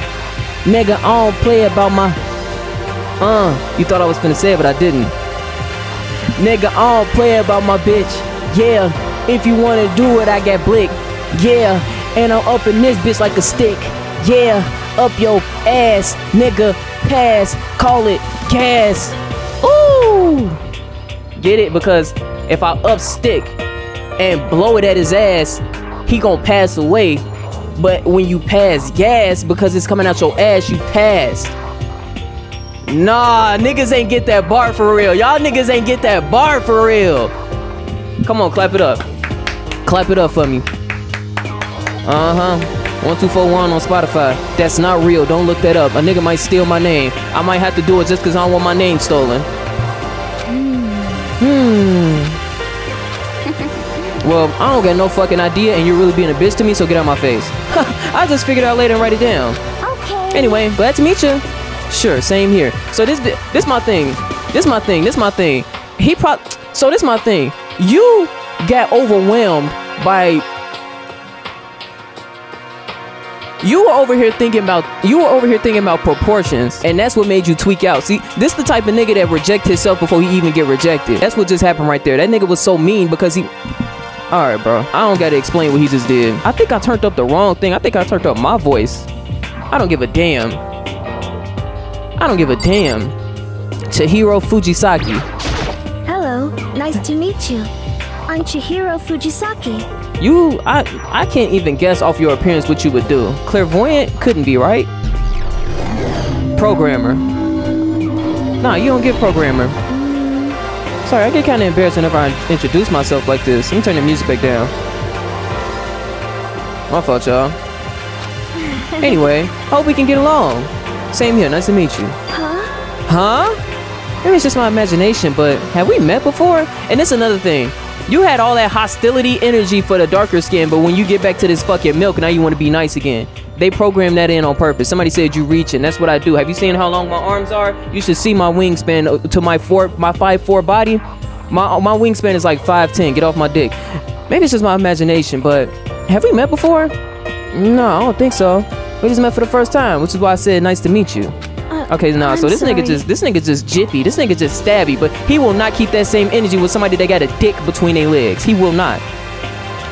nigga, I don't play about my... you thought I was finna say it, but I didn't. Nigga, I don't play about my bitch. Yeah, if you wanna do it, I got blick. Yeah, and I'm up in this bitch like a stick. Yeah, up your ass, nigga, pass, call it gas. Ooh! Get it? Because if I up stick and blow it at his ass, he gon' pass away. But when you pass gas, because it's coming out your ass, you passed. Nah, niggas ain't get that bar for real. Y'all niggas ain't get that bar for real. Come on, clap it up. Clap it up for me. 1241 on Spotify. That's not real. Don't look that up. A nigga might steal my name. I might have to do it just because I don't want my name stolen. Well, I don't get no fucking idea, and you're really being a bitch to me, so get out my face. I just figured out later and write it down. Okay. Anyway, glad to meet you. Sure, same here. So this my thing. This my thing. So this my thing. You got overwhelmed by. You were over here thinking about proportions, and that's what made you tweak out. See, this the type of nigga that reject himself before he even get rejected. That's what just happened right there. That nigga was so mean because he. All right, bro. I don't gotta explain what he just did. I think I turned up the wrong thing. I think I turned up my voice. I don't give a damn. Chihiro Fujisaki. Hello. Nice to meet you. I'm Chihiro Fujisaki. You, I can't even guess off your appearance what you would do. Clairvoyant? Couldn't be, right? Programmer. Nah, you don't get programmer. Sorry, I get kind of embarrassed whenever I introduce myself like this. Let me turn the music back down. My fault, y'all. Anyway, hope we can get along. Same here, nice to meet you. Huh? Huh? Maybe it's just my imagination, but have we met before? And it's another thing. You had all that hostility energy for the darker skin, but when you get back to this fucking milk, now you want to be nice again. They programmed that in on purpose. Somebody said you reach, and that's what I do. Have you seen how long my arms are? You should see my wingspan to my 5'4" body. My wingspan is like 5'10". Get off my dick. Maybe it's just my imagination, but have we met before? No, I don't think so. We just met for the first time, which is why I said nice to meet you. Okay, nah, so this nigga just jippy. This nigga just stabby, but he will not keep that same energy with somebody that got a dick between their legs. He will not.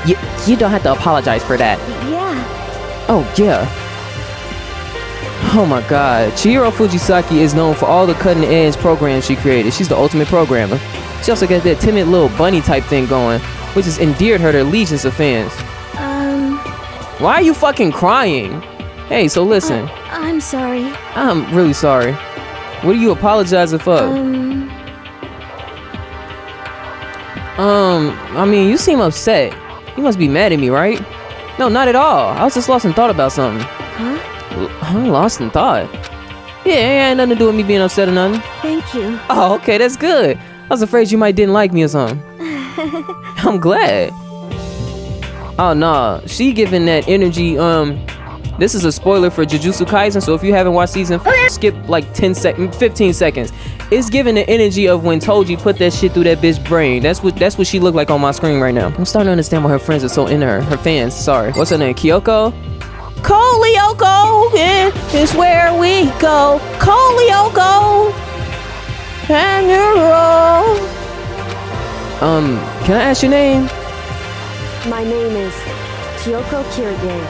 You don't have to apologize for that. Yeah. Oh, yeah. Oh, my God. Chihiro Fujisaki is known for all the cutting-edge programs she created. She's the ultimate programmer. She also got that timid little bunny-type thing going, which has endeared her to legions of fans. Why are you fucking crying? Hey, so listen. I'm sorry. I'm really sorry. What are you apologizing for? I mean, you seem upset. You must be mad at me, right? No, not at all. I was just lost in thought about something. Huh? I'm lost in thought. Yeah, it ain't nothing to do with me being upset or nothing. Thank you. Oh, okay, that's good. I was afraid you might didn't like me or something. I'm glad. Oh, nah. She giving that energy, This is a spoiler for Jujutsu Kaisen, so if you haven't watched season 4, skip like 15 seconds. It's giving the energy of when Toji put that shit through that bitch's brain. That's what she looked like on my screen right now. I'm starting to understand why her friends are so into her. Her fans, sorry. What's her name? Kyoko? Kolyoko, yeah, is where we go. Kolyoko, and you're can I ask your name? My name is Kyoko Kirigiri.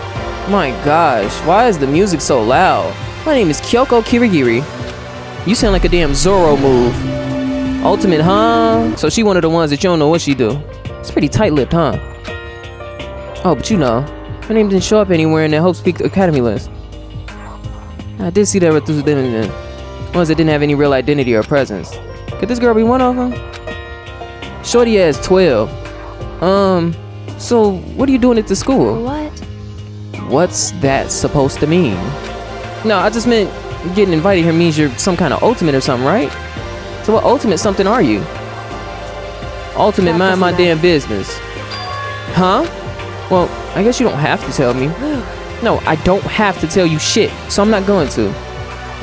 My gosh, why is the music so loud? My name is Kyoko Kirigiri. You sound like a damn Zoro move. Ultimate, huh? So she one of the ones that you don't know what she do. It's pretty tight-lipped, huh? Oh, but you know, her name didn't show up anywhere in that Hope's Peak Academy list. I did see that right through the ones that didn't have any real identity or presence. Could this girl be one of them? Shorty ass 12. So what are you doing at the school? What? What's that supposed to mean? No, I just meant getting invited here means you're some kind of ultimate or something, right? So what ultimate something are you? Ultimate, that mind my damn business. Huh? Well, I guess you don't have to tell me. No, I don't have to tell you shit, so I'm not going to.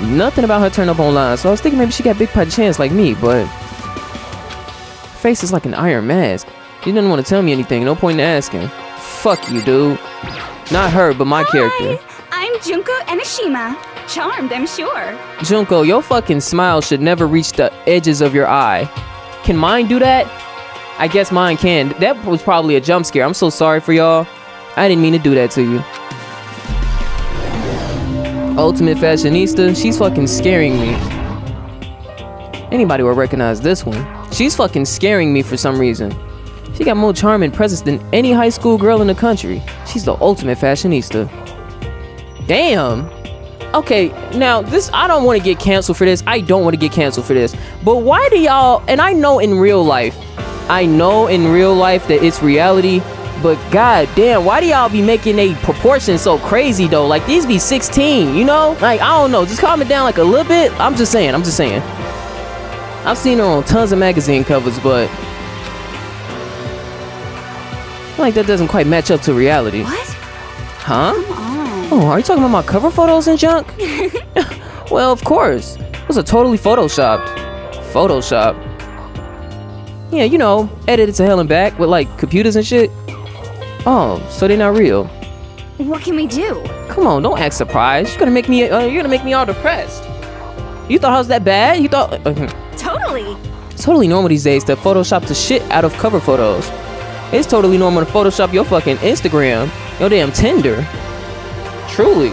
Nothing about her turn up online, so I was thinking maybe she got big by chance like me, but... Her face is like an iron mask. You didn't want to tell me anything, no point in asking. Fuck you, dude. Not her, but my character. I'm Junko Enoshima. Charmed, I'm sure. Junko, your fucking smile should never reach the edges of your eye. Can mine do that? I guess mine can. That was probably a jump scare. I'm so sorry for y'all. I didn't mean to do that to you. Ultimate fashionista, she's fucking scaring me. Anybody will recognize this one. She's fucking scaring me for some reason. She got more charm and presence than any high school girl in the country. She's the ultimate fashionista. Damn. Okay, now this, I don't want to get canceled for this. But why do y'all, and I know in real life that it's reality, But goddamn, why do y'all be making a proportion so crazy though? Like these be 16, you know? Like I don't know, just calm it down like a little bit. I'm just saying. I've seen her on tons of magazine covers, but like that doesn't quite match up to reality. What? Huh? Come on. Oh, are you talking about my cover photos and junk? Well, of course. Those are totally photoshopped. Yeah, you know, edited to hell and back with like computers and shit. Oh, so they're not real. What can we do? Come on, don't act surprised. You're gonna make me all depressed. You thought I was that bad? You thought? Totally. It's totally normal these days to Photoshop the shit out of cover photos. It's totally normal to Photoshop your fucking Instagram, your damn Tinder. Truly.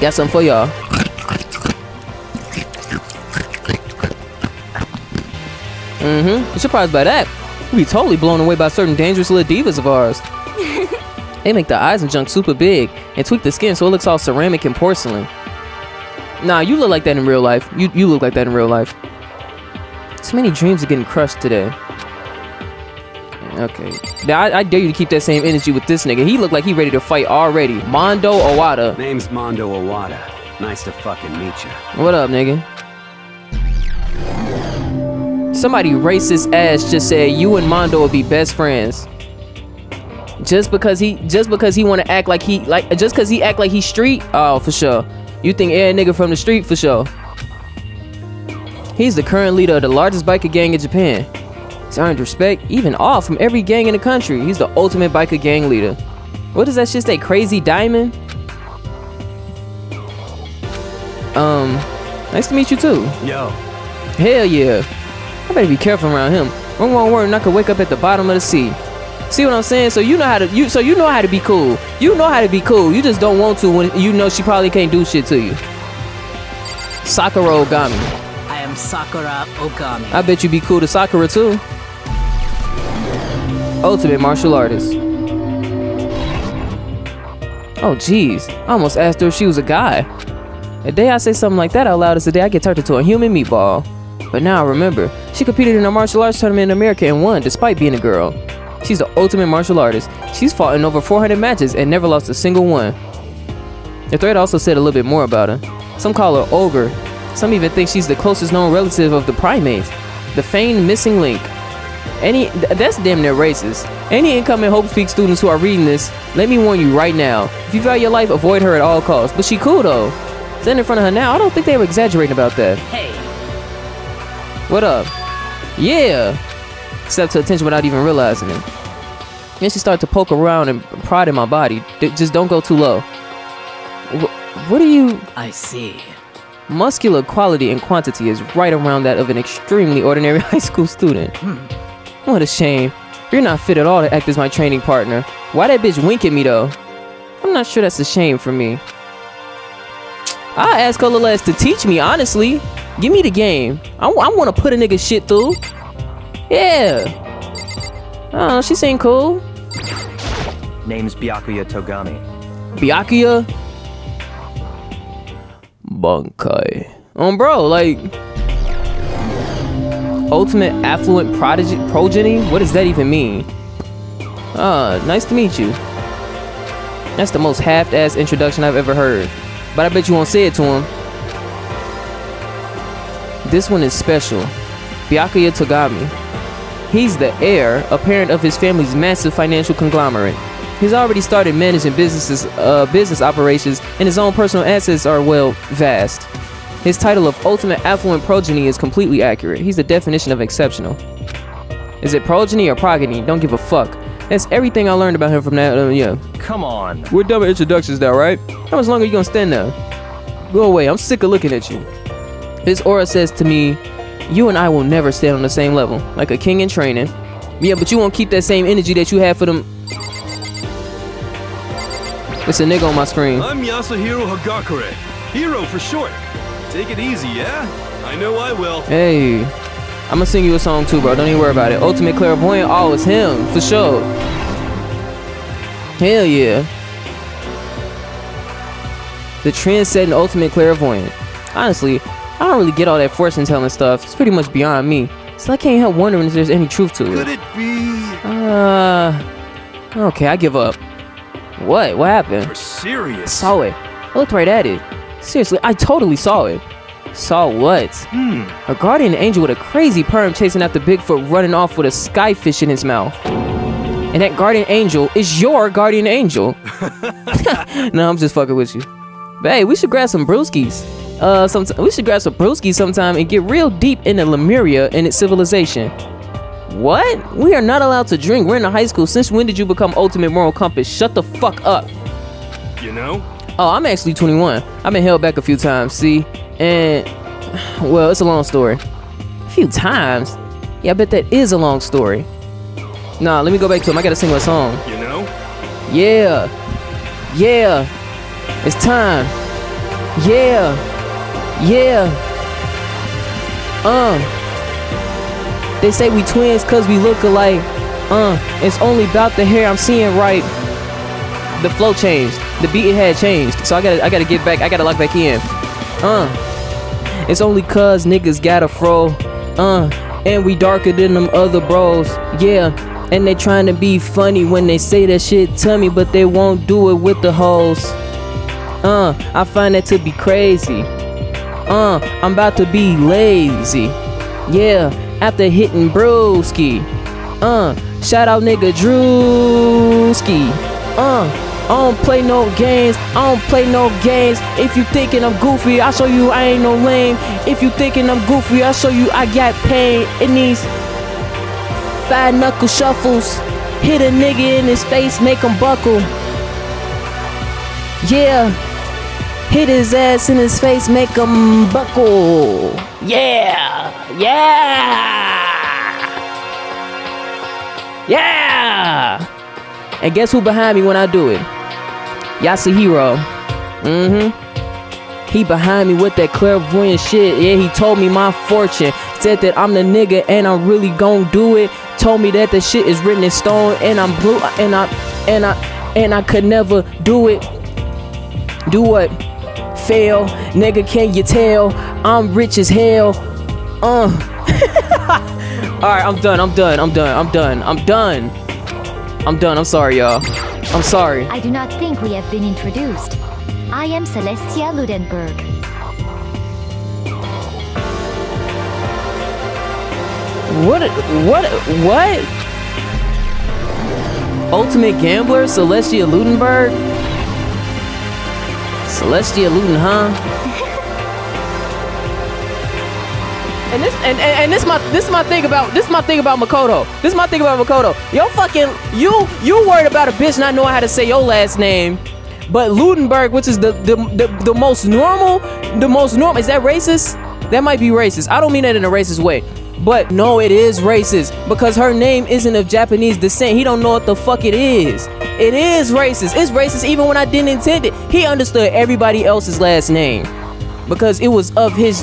Got something for y'all. You're surprised by that? We be totally blown away by certain dangerous little divas of ours. They make the eyes and junk super big and tweak the skin so it looks all ceramic and porcelain. Nah, you look like that in real life. You look like that in real life. So many dreams are getting crushed today. Okay. Now, I dare you to keep that same energy with this nigga. He looked like he ready to fight already. Mondo Owada. Name's Mondo Owada. Nice to fucking meet you. What up, nigga? Somebody racist ass just said you and Mondo will be best friends. Just because he want to act like he act like he street. Oh, for sure. You think air nigga from the street for sure. He's the current leader of the largest biker gang in Japan. He's earned respect, even awe, from every gang in the country. He's the ultimate biker gang leader. What does that shit say? Crazy Diamond. Nice to meet you too. Yo. Hell yeah. I better be careful around him. One word and I could wake up at the bottom of the sea. See what I'm saying? So you know how to be cool. You just don't want to when you know she probably can't do shit to you. Sakura Ogami. I am Sakura Ogami. I bet you be cool to Sakura too. Ultimate martial artist. Oh jeez. I almost asked her if she was a guy. The day I say something like that out loud is the day I get turned into a human meatball. But now I remember, she competed in a martial arts tournament in America and won despite being a girl. She's the ultimate martial artist. She's fought in over 400 matches and never lost a single one. The thread also said a little bit more about her. Some call her Ogre. Some even think she's the closest known relative of the primates, the famed missing link. That's damn near racist. Any incoming Hope's Peak students who are reading this, let me warn you right now. If you value your life, avoid her at all costs. But she cool though. Stand in front of her now, I don't think they were exaggerating about that. Hey. What up? Yeah! Stepped to attention without even realizing it. Then she started to poke around and prod in my body. Just don't go too low. What are you... I see. Muscular quality and quantity is right around that of an extremely ordinary high school student. What a shame. You're not fit at all to act as my training partner. Why that bitch wink at me though? I'm not sure that's a shame for me. I asked her last to teach me, honestly. Give me the game. I want to put a nigga shit through. Yeah. Oh, she seemed cool. Name's Byakuya Togami. Byakuya? Bankai. Bro, like... Ultimate affluent progeny? What does that even mean? Nice to meet you. That's the most half-ass introduction I've ever heard. But I bet you won't say it to him. This one is special. Byakuya Togami. He's the heir, a parent of his family's massive financial conglomerate. He's already started managing business operations, and his own personal assets are, well, vast. His title of ultimate affluent progeny is completely accurate. He's the definition of exceptional. Is it progeny or progeny? Don't give a fuck. That's everything I learned about him from that, yeah. Come on. We're done with introductions now, right? How much longer are you gonna stand there? Go away, I'm sick of looking at you. His aura says to me, you and I will never stand on the same level, like a king in training. Yeah, but you won't keep that same energy that you have for them. It's a nigga on my screen. I'm Yasuhiro Hagakure, hero for short. Take it easy, yeah? I know I will. Hey, I'm gonna sing you a song too, bro. Don't even worry about it. Ultimate clairvoyant, oh, it's him, for sure. Hell yeah. The trendsetting ultimate clairvoyant. Honestly, I don't really get all that fortune telling stuff. It's pretty much beyond me. so I can't help wondering if there's any truth to it. Could it be? Okay, I give up. What? What happened? You're serious. Saw it. I looked right at it. Seriously, I totally saw it. Saw what? A guardian angel with a crazy perm chasing after Bigfoot, running off with a skyfish in his mouth. And that guardian angel is your guardian angel. No, I'm just fucking with you. But hey, we should grab some brewskis. We should grab some brewskis sometime and get real deep into Lemuria and its civilization. What? We are not allowed to drink. We're in high school. Since when did you become ultimate moral compass? Shut the fuck up. You know? Oh, I'm actually 21. I've been held back a few times, see? And, well, it's a long story. A few times? Yeah, I bet that is a long story. Nah, let me go back to him. I gotta sing my song. You know? Yeah. Yeah. It's time. Yeah. Yeah. They say we twins cause we look alike. It's only about the hair I'm seeing right. The flow changed. The beat it had changed. So I gotta get back. I gotta lock back in. It's only cause niggas got a fro. And we darker than them other bros. Yeah. And they trying to be funny when they say that shit to me, but they won't do it with the hoes. I find that to be crazy. I'm about to be lazy. Yeah. After hitting brewski. Shout out nigga Drewski. I don't play no games. I don't play no games. If you thinking I'm goofy, I show you I ain't no lame. If you thinking I'm goofy, I show you I got pain. It needs five knuckle shuffles. Hit a nigga in his face, make him buckle. Yeah. Hit his ass in his face, make him buckle. Yeah. Yeah. Yeah. And guess who behind me when I do it? Yasuhiro. He behind me with that clairvoyant shit. Yeah, he told me my fortune. Said that I'm the nigga and I'm really gon' do it. Told me that the shit is written in stone and I'm blue and I could never do it. Do what? Fail. Nigga, can you tell? I'm rich as hell. Alright, I'm done. I'm sorry, y'all. I'm sorry. I do not think we have been introduced. I am Celestia Ludenberg. What? Ultimate gambler, Celestia Ludenberg? Celestia Luden, huh? And this is my thing about Makoto. This is my thing about Makoto. Yo, fucking you worried about a bitch not knowing how to say your last name. But Ludenberg, which is the most normal, is that racist? That might be racist. I don't mean that in a racist way. But no, it is racist because her name isn't of Japanese descent. He don't know what the fuck it is. It is racist. It's racist even when I didn't intend it. He understood everybody else's last name because it was of his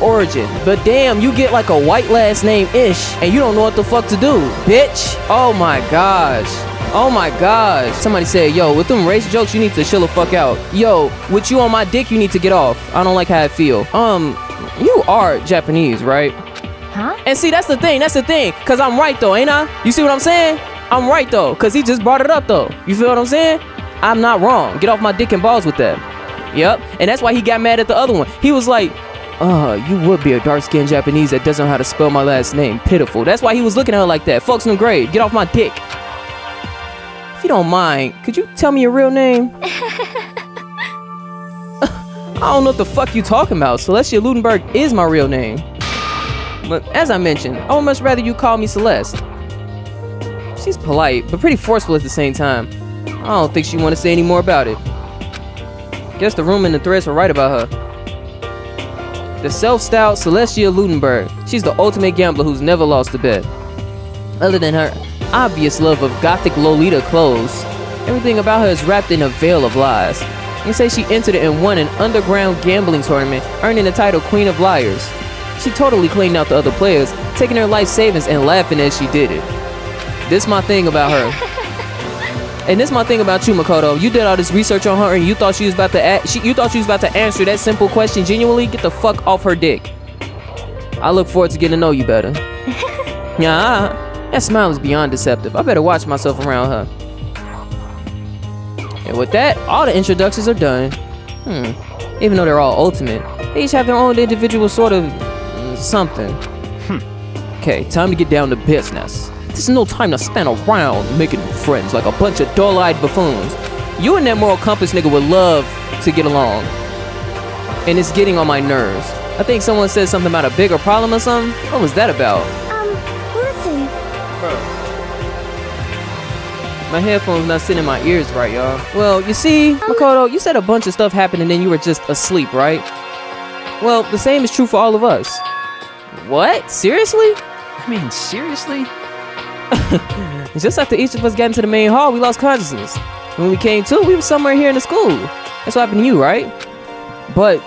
origin. But damn, you get like a white last name ish and you don't know what the fuck to do, bitch. Oh my gosh. Oh my gosh. Somebody said, yo, with them race jokes, you need to chill the fuck out. Yo, with you on my dick, you need to get off. I don't like how I feel. You are Japanese, right? Huh? And see, that's the thing. Cause I'm right though, ain't I? You see what I'm saying? I'm right though, cause he just brought it up though. You feel what I'm saying? I'm not wrong. Get off my dick and balls with that. Yep, and that's why he got mad at the other one. He was like, you would be a dark-skinned Japanese that doesn't know how to spell my last name. Pitiful. That's why he was looking at her like that. Fuck's in grade. Get off my dick. If you don't mind, could you tell me your real name? I don't know what the fuck you talking about. Celestia Ludenberg is my real name. But as I mentioned, I would much rather you call me Celeste. She's polite, but pretty forceful at the same time. I don't think she want to say any more about it. Guess the room and the threads were right about her. The self-styled Celestia Ludenberg. She's the ultimate gambler who's never lost a bet. Other than her obvious love of gothic Lolita clothes, everything about her is wrapped in a veil of lies. You say she entered and won an underground gambling tournament, earning the title Queen of Liars. She totally cleaned out the other players, taking their life savings and laughing as she did it. This my thing about her. And this my thing about you, Makoto. You did all this research on her and you thought she was about to answer that simple question genuinely? Get the fuck off her dick. I look forward to getting to know you better. Nah, that smile is beyond deceptive. I better watch myself around her. And with that, all the introductions are done. Even though they're all ultimate, they each have their own individual sort of something. Okay, time to get down to business. There's no time to stand around making friends like a bunch of dull-eyed buffoons. You and that moral compass nigga would love to get along. And it's getting on my nerves. I think someone said something about a bigger problem or something. What was that about? Listen. My headphones not sitting in my ears right, y'all. Well, you see, Makoto, you said a bunch of stuff happened and then you were just asleep, right? Well, the same is true for all of us. What? Seriously? I mean, seriously? Just after each of us got into the main hall, we lost consciousness. When we came to, we were somewhere here in the school. That's what happened to you, right? But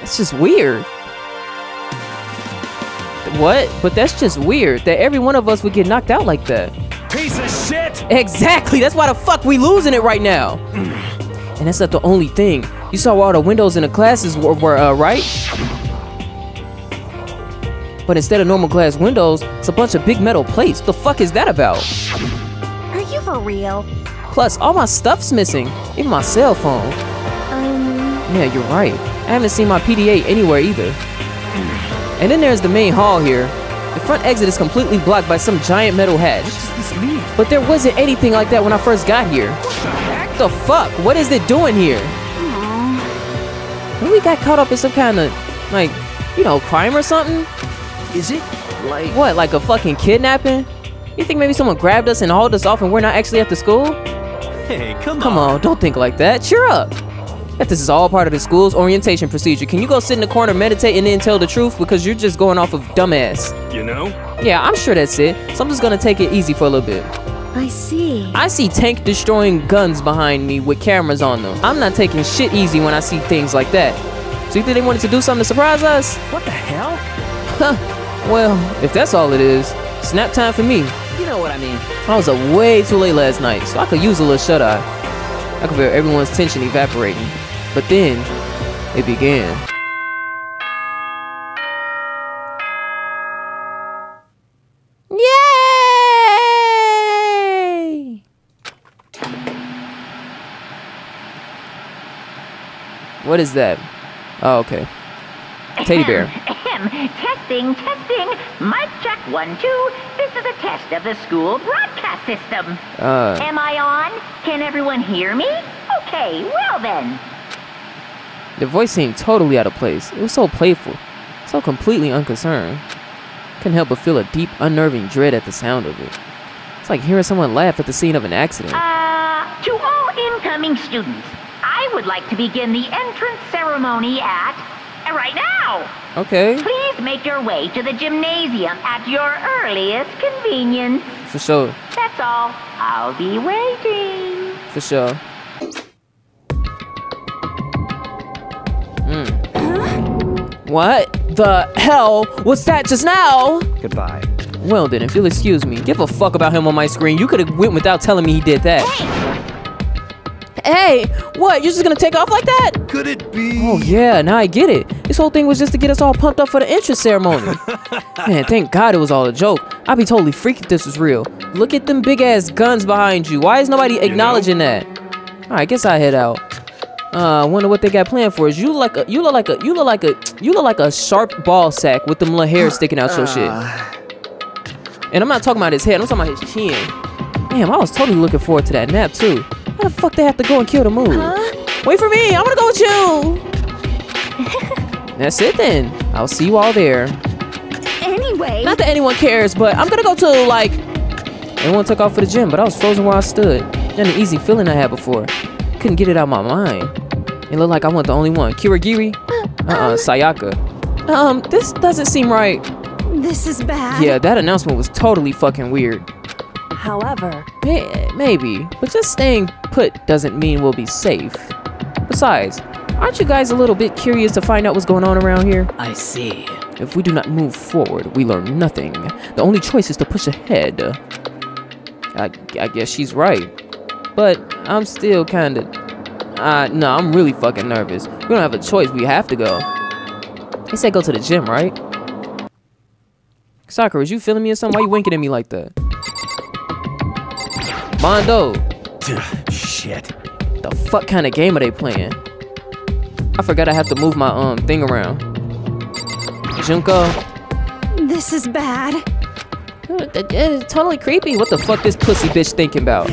it's just weird. What? But that's just weird that every one of us would get knocked out like that. Piece of shit! Exactly! That's why the fuck we losing it right now! And that's not the only thing. You saw where all the windows in the classes were right? But instead of normal glass windows, it's a bunch of big metal plates. What the fuck is that about? Are you for real? Plus, all my stuff's missing. Even my cell phone. Yeah, you're right. I haven't seen my PDA anywhere either. And then there's the main hall here. The front exit is completely blocked by some giant metal hatch. What does this mean? But there wasn't anything like that when I first got here. What the heck? What the fuck? What is it doing here? Aww. We got caught up in some kind of, like, you know, crime or something? Is it? Like... what, like a fucking kidnapping? You think maybe someone grabbed us and hauled us off and we're not actually at the school? Hey, come on, don't think like that. Cheer up. If this is all part of the school's orientation procedure, can you go sit in the corner, meditate, and then tell the truth? Because you're just going off of dumbass. You know? Yeah, I'm sure that's it. So I'm just gonna take it easy for a little bit. I see. I see tank-destroying guns behind me with cameras on them. I'm not taking shit easy when I see things like that. So you think they wanted to do something to surprise us? What the hell? Huh. Well, if that's all it is, snap time for me. You know what I mean. I was up way too late last night, so I could use a little shut-eye. I could feel everyone's tension evaporating. But then, it began. Yay! What is that? Oh, okay. Teddy bear. Testing. Mic check 1, 2. This is a test of the school broadcast system. Am I on? Can everyone hear me? Okay, well then. The voice seemed totally out of place. It was so playful, so completely unconcerned. Couldn't help but feel a deep, unnerving dread at the sound of it. It's like hearing someone laugh at the scene of an accident. To all incoming students, I would like to begin the entrance ceremony at... right now! Okay. Please make your way to the gymnasium at your earliest convenience. For sure. That's all. I'll be waiting. For sure. Huh? What the hell was that just now? Goodbye. Well then, if you'll excuse me, give a fuck about him on my screen. You could have went without telling me he did that. Hey! Hey, what? You're just gonna take off like that? Could it be? Oh yeah, now I get it. This whole thing was just to get us all pumped up for the entrance ceremony. Man, thank God it was all a joke. I'd be totally freaked if this was real. Look at them big ass guns behind you. Why is nobody acknowledging that? All right, I guess I head out. I wonder what they got planned for us. You look like a sharp ball sack with them little hair sticking out your shit. And I'm not talking about his head. I'm talking about his chin. Damn, I was totally looking forward to that nap too. Why the fuck they have to go and kill the moon? Huh? Wait for me! I wanna go with you! That's it then. I'll see you all there. Anyway... not that anyone cares, but I'm gonna go to, like... Everyone took off for the gym, but I was frozen where I stood. Not an easy feeling I had before. Couldn't get it out of my mind. It looked like I wasn't the only one. Kirigiri? Sayaka. This doesn't seem right. This is bad. Yeah, that announcement was totally fucking weird. However... maybe, but just staying put doesn't mean we'll be safe. Besides, aren't you guys a little bit curious to find out what's going on around here? I see. If we do not move forward, we learn nothing. The only choice is to push ahead. I guess she's right. But I'm still kinda... no, I'm really fucking nervous. We don't have a choice, we have to go. They said go to the gym, right? Sakura, is you feeling me or something? Why you winking at me like that? Mondo! Shit. The fuck kind of game are they playing? I forgot I have to move my thing around. Junko. This is bad. It's totally creepy. What the fuck this pussy bitch thinking about?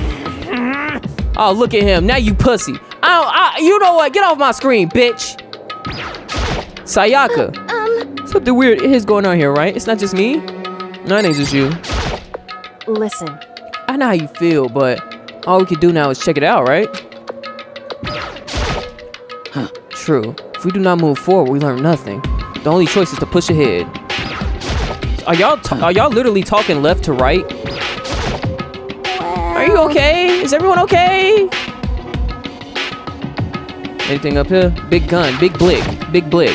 Oh, look at him. Now you pussy. You know what? Get off my screen, bitch. Sayaka. Something weird is going on here, right? It's not just me. No, it ain't just you. Listen. I know how you feel, but all we can do now is check it out, right? Huh. True. If we do not move forward, we learn nothing. The only choice is to push ahead. Are y'all literally talking left to right? Are you okay? Is everyone okay? Anything up here? Big gun, big blick, big blick.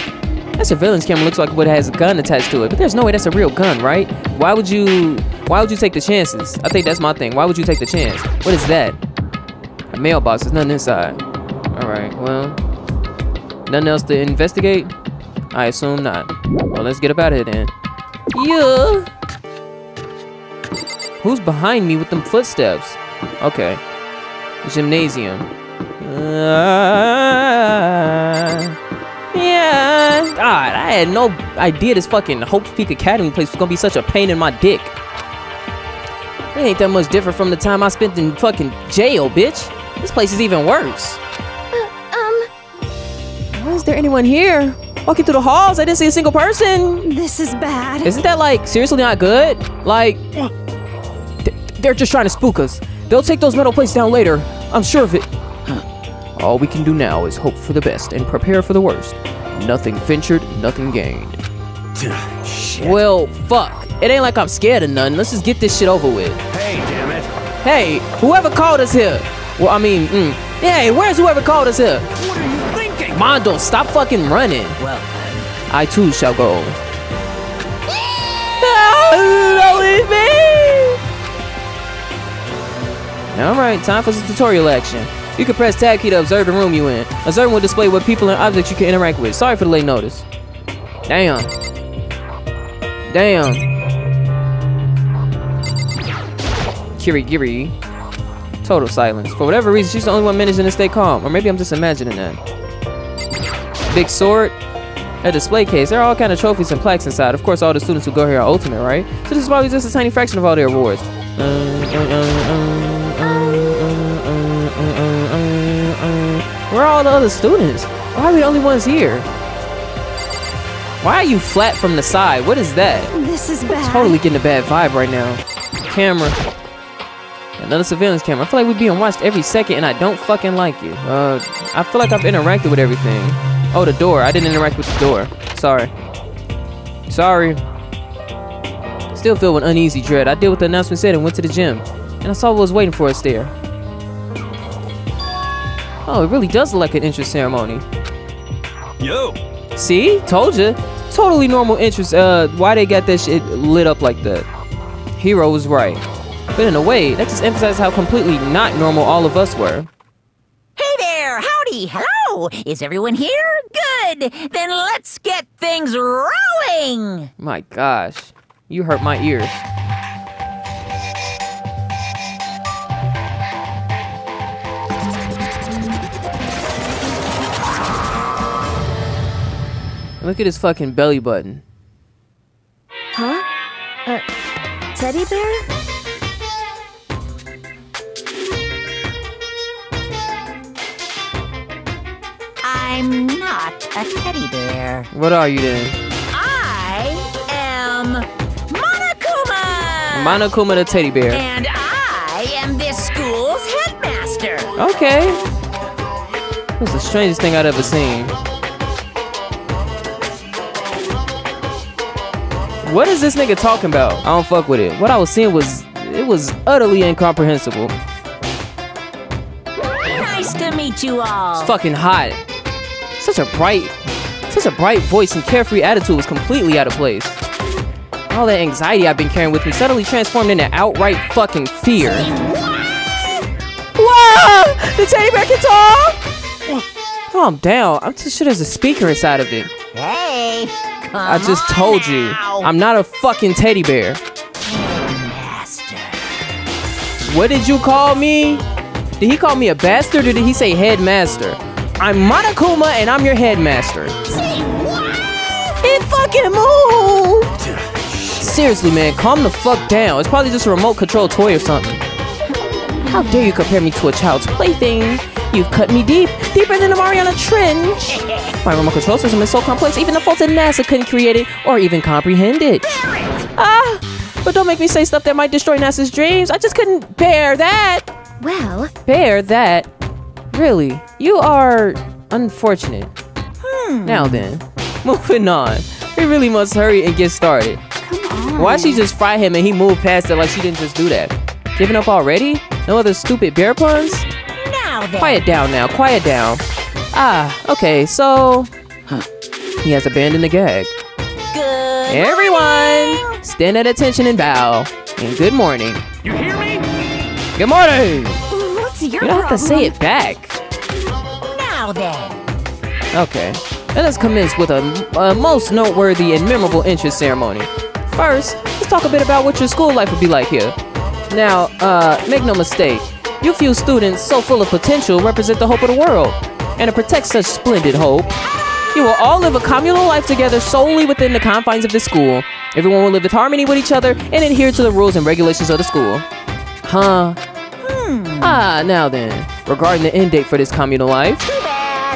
That surveillance camera looks like what has a gun attached to it, but there's no way that's a real gun, right? Why would you take the chances? I think that's my thing. Why would you take the chance? What is that? A mailbox. There's nothing inside. All right. Well, nothing else to investigate? I assume not. Well, let's get up out of here then. Yeah. Who's behind me with them footsteps? Okay. Gymnasium. Yeah. God, I had no idea this fucking Hope's Peak Academy place was gonna be such a pain in my dick. It ain't that much different from the time I spent in fucking jail, bitch. This place is even worse. Why is there anyone here? Walking through the halls, I didn't see a single person. This is bad. Isn't that, like, seriously not good? Like, they're just trying to spook us. They'll take those metal plates down later. I'm sure of it. All we can do now is hope for the best and prepare for the worst. Nothing ventured, nothing gained. Shit. Well, fuck. It ain't like I'm scared of nothing. Let's just get this shit over with. Hey, damn it. Hey, whoever called us here. Well, I mean, hey, where's whoever called us here? What are you thinking? Mondo, stop fucking running. Well, I too shall go. No, don't leave me. All right, time for some tutorial action. You can press tab key to observe the room you in. Observing will display what people and objects you can interact with. Sorry for the late notice. Damn. Damn. Kirigiri. Total silence. For whatever reason, she's the only one managing to stay calm. Or maybe I'm just imagining that. Big sword. A display case. There are all kind of trophies and plaques inside. Of course, all the students who go here are ultimate, right? So this is probably just a tiny fraction of all their awards. Where are all the other students? Why are we the only ones here? Why are you flat from the side? What is that? This is bad. I'm totally getting a bad vibe right now. Camera. Another surveillance camera. I feel like we're being watched every second and I don't fucking like it. I feel like I've interacted with everything. Oh, the door. I didn't interact with the door. Sorry. Sorry. Still filled with uneasy dread. I did what the announcement said and went to the gym. And I saw what was waiting for us there. Oh, it really does look like an entrance ceremony. Yo. See? Told you. Totally normal entrance. Why they got that shit lit up like that? Hero was right. But in a way, that just emphasizes how completely not normal all of us were. Hey there! Howdy! Hello! Is everyone here? Good! Then let's get things rolling! My gosh. You hurt my ears. Look at his fucking belly button. Huh? Teddy bear? I'm not a teddy bear. What are you then? I am Monokuma! Monokuma the teddy bear. And I am this school's headmaster. Okay. That was the strangest thing I'd ever seen. What is this nigga talking about? I don't fuck with it. What I was seeing was, it was utterly incomprehensible. Nice to meet you all. It's fucking hot. Such a bright voice and carefree attitude was completely out of place. All that anxiety I've been carrying with me suddenly transformed into outright fucking fear. Whoa! The teddy bear can talk! Calm down. I'm too sure there's a speaker inside of it. Hey! I just told you. I'm not a fucking teddy bear. Master. What did you call me? Did he call me a bastard or did he say headmaster? I'm Monokuma and I'm your headmaster. See, what? It fucking moved! Seriously, man, calm the fuck down. It's probably just a remote control toy or something. How dare you compare me to a child's plaything? You've cut me deep, deeper than the Mariana Trench. My remote control system is so complex, even the folks at NASA couldn't create it or even comprehend it. Ah, but don't make me say stuff that might destroy NASA's dreams. I just couldn't bear that. Well, bear that? Really? You are unfortunate. Now then, moving on. We really must hurry and get started. Why'd she just fry him and he moved past it like she didn't just do that? Giving up already? No other stupid bear puns? Now then. Quiet down now, quiet down. Ah, okay, so... He has abandoned the gag. Good Everyone, morning. Stand at attention and bow. And good morning. You hear me? Good morning! What's your problem? You don't have to say it back. Now then. Okay, let us commence with a most noteworthy and memorable entrance ceremony. First, let's talk a bit about what your school life would be like here. Now, make no mistake, you few students so full of potential represent the hope of the world. And to protect such splendid hope, you will all live a communal life together solely within the confines of this school. Everyone will live in harmony with each other and adhere to the rules and regulations of the school. Huh? Ah, now then, regarding the end date for this communal life,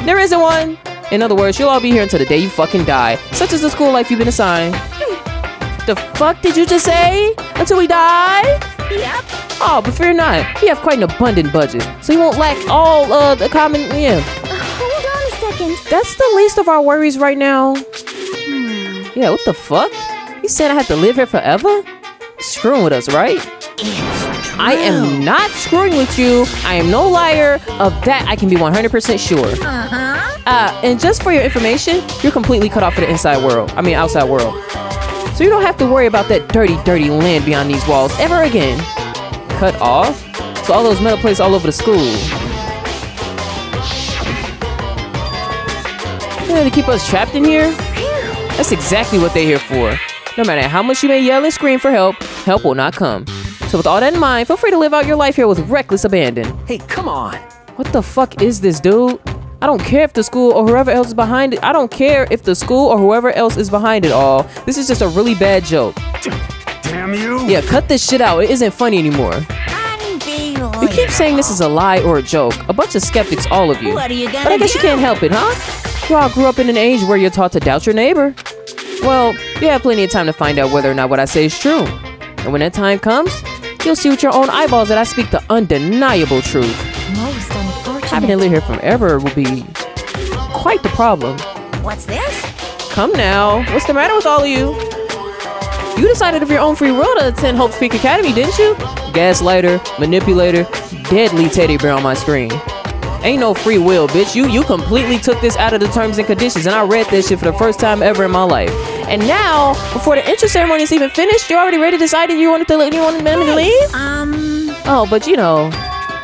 there isn't one. In other words, you'll all be here until the day you fucking die, such as the school life you've been assigned. The fuck did you just say? Until we die? Yep. Oh, but fear not. We have quite an abundant budget, so you won't lack all of the common... Yeah. Hold on a second. That's the least of our worries right now. Yeah, what the fuck? You said I had to live here forever? You're screwing with us, right? It's true. I am not screwing with you. I am no liar. Of that, I can be 100% sure. And just for your information, you're completely cut off from the outside world. So you don't have to worry about that dirty, dirty land beyond these walls ever again. Cut off? So all those metal plates all over the school. Yeah, to keep us trapped in here? That's exactly what they're here for. No matter how much you may yell and scream for help, help will not come. So with all that in mind, feel free to live out your life here with reckless abandon. Hey, come on. What the fuck is this, dude? I don't care if the school or whoever else is behind it. I don't care if the school or whoever else is behind it all. This is just a really bad joke. Damn you. Yeah, cut this shit out. It isn't funny anymore. Unbelievable. You keep saying this is a lie or a joke. A bunch of skeptics, all of you. What are you gonna do? But I guess you can't help it, huh? You all grew up in an age where you're taught to doubt your neighbor. Well, you have plenty of time to find out whether or not what I say is true. And when that time comes, you'll see with your own eyeballs that I speak the undeniable truth. Most unfortunate. Having to live here forever will be quite the problem. What's this? Come now. What's the matter with all of you? You decided of your own free will to attend Hope's Peak Academy, didn't you? Gaslighter, manipulator, deadly teddy bear on my screen. Ain't no free will, bitch. You completely took this out of the terms and conditions, and I read this shit for the first time ever in my life. And now, before the entrance ceremony is even finished, you're already ready to decide if you wanted to leave? Oh, but you know...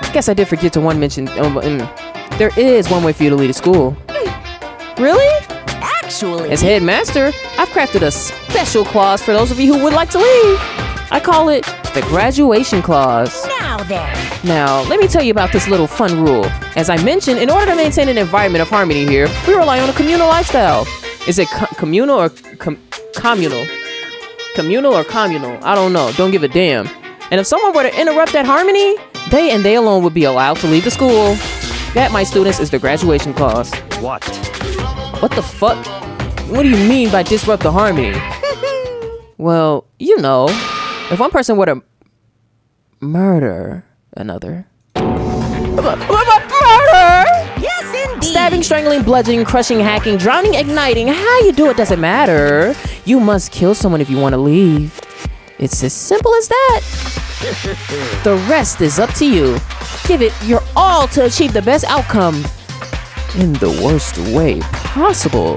I guess I did forget to mention. There is one way for you to lead a school. Really? Actually, as headmaster, I've crafted a special clause for those of you who would like to leave. I call it the graduation clause. Now then. Now, let me tell you about this little fun rule. As I mentioned, in order to maintain an environment of harmony here, we rely on a communal lifestyle. Is it communal or communal? Communal or communal? I don't know. Don't give a damn. And if someone were to interrupt that harmony, they and they alone would be allowed to leave the school. That, my students, is the graduation clause. What? What the fuck? What do you mean by disrupt the harmony? Well, you know, if one person were to murder another. Murder! Yes, indeed! Stabbing, strangling, bludgeoning, crushing, hacking, drowning, igniting. How you do it doesn't matter. You must kill someone if you want to leave. It's as simple as that. The rest is up to you. Give it your all to achieve the best outcome in the worst way possible.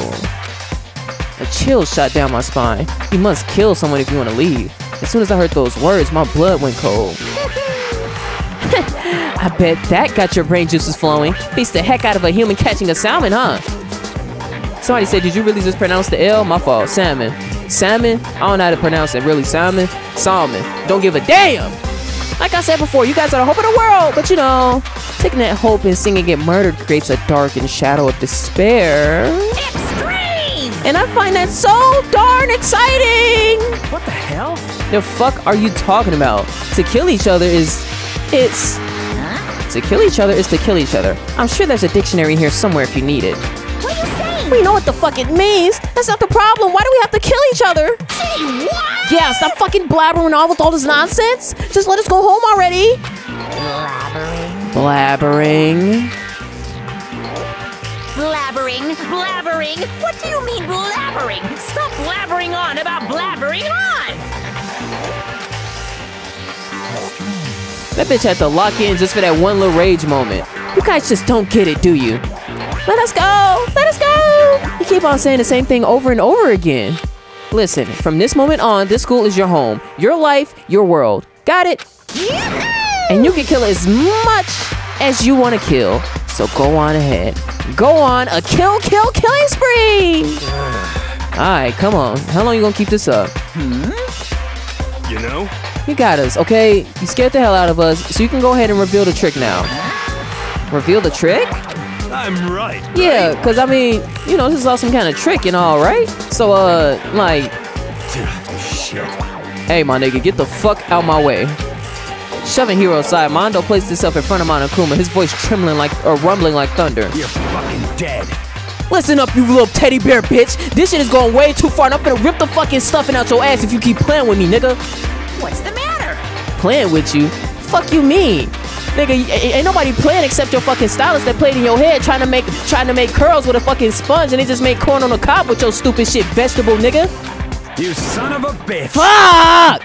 A chill shot down my spine. You must kill someone if you want to leave. As soon as I heard those words, my blood went cold. I bet that got your brain juices flowing. Beats the heck out of a human catching a salmon, huh? Somebody said, did you really just pronounce the L? My fault. Salmon. Salmon? I don't know how to pronounce it, really. Salmon? Salmon. Don't give a damn. Like I said before, you guys are the hope of the world. But you know, taking that hope and seeing it get murdered creates a darkened shadow of despair. Extreme! And I find that so darn exciting. What the hell? The fuck are you talking about? To kill each other is... it's... Huh? To kill each other is to kill each other. I'm sure there's a dictionary here somewhere if you need it. What are you saying? We know what the fuck it means. That's not the problem. Why do we have to kill each other? Say what? Yeah, stop fucking blabbering on with all this nonsense. Just let us go home already. Blabbering. Blabbering. Blabbering. What do you mean blabbering? Stop blabbering on about blabbering on. That bitch had to lock in just for that one little rage moment. You guys just don't get it, do you? Let us go! Let us go! You keep on saying the same thing over and over again. Listen, from this moment on, this school is your home. Your life, your world. Got it? Yahoo! And you can kill as much as you want to kill. So go on ahead. Go on a kill, kill, killing spree! Alright, come on. How long you gonna keep this up? You know? You got us, okay? You scared the hell out of us, so you can go ahead and reveal the trick now. Reveal the trick? I'm right. Yeah, because, I mean, you know, this is all some kind of trick and all, right? So, like... Shit. Hey, my nigga, get the fuck out my way. Shoving Hero aside, Mondo placed himself in front of Monokuma, his voice trembling like... or rumbling like thunder. You're fucking dead. Listen up, you little teddy bear bitch. This shit is going way too far, and I'm gonna rip the fucking stuffing out your ass if you keep playing with me, nigga. What's the matter? Playing with you? Fuck you mean? Nigga, ain't nobody playing except your fucking stylist that played in your head trying to make curls with a fucking sponge, and they just made corn on the cob with your stupid shit, vegetable nigga. You son of a bitch. Fuck!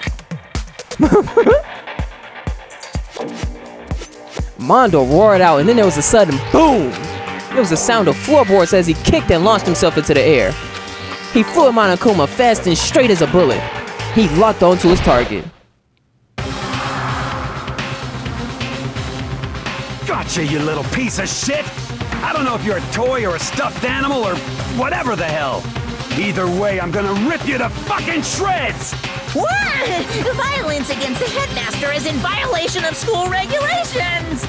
Mondo roared out, and then there was a sudden boom. It was the sound of floorboards as he kicked and launched himself into the air. He flew at Monokuma fast and straight as a bullet. He locked onto his target. Gotcha, you little piece of shit! I don't know if you're a toy or a stuffed animal or whatever the hell. Either way, I'm gonna rip you to fucking shreds! What? Violence against the headmaster is in violation of school regulations!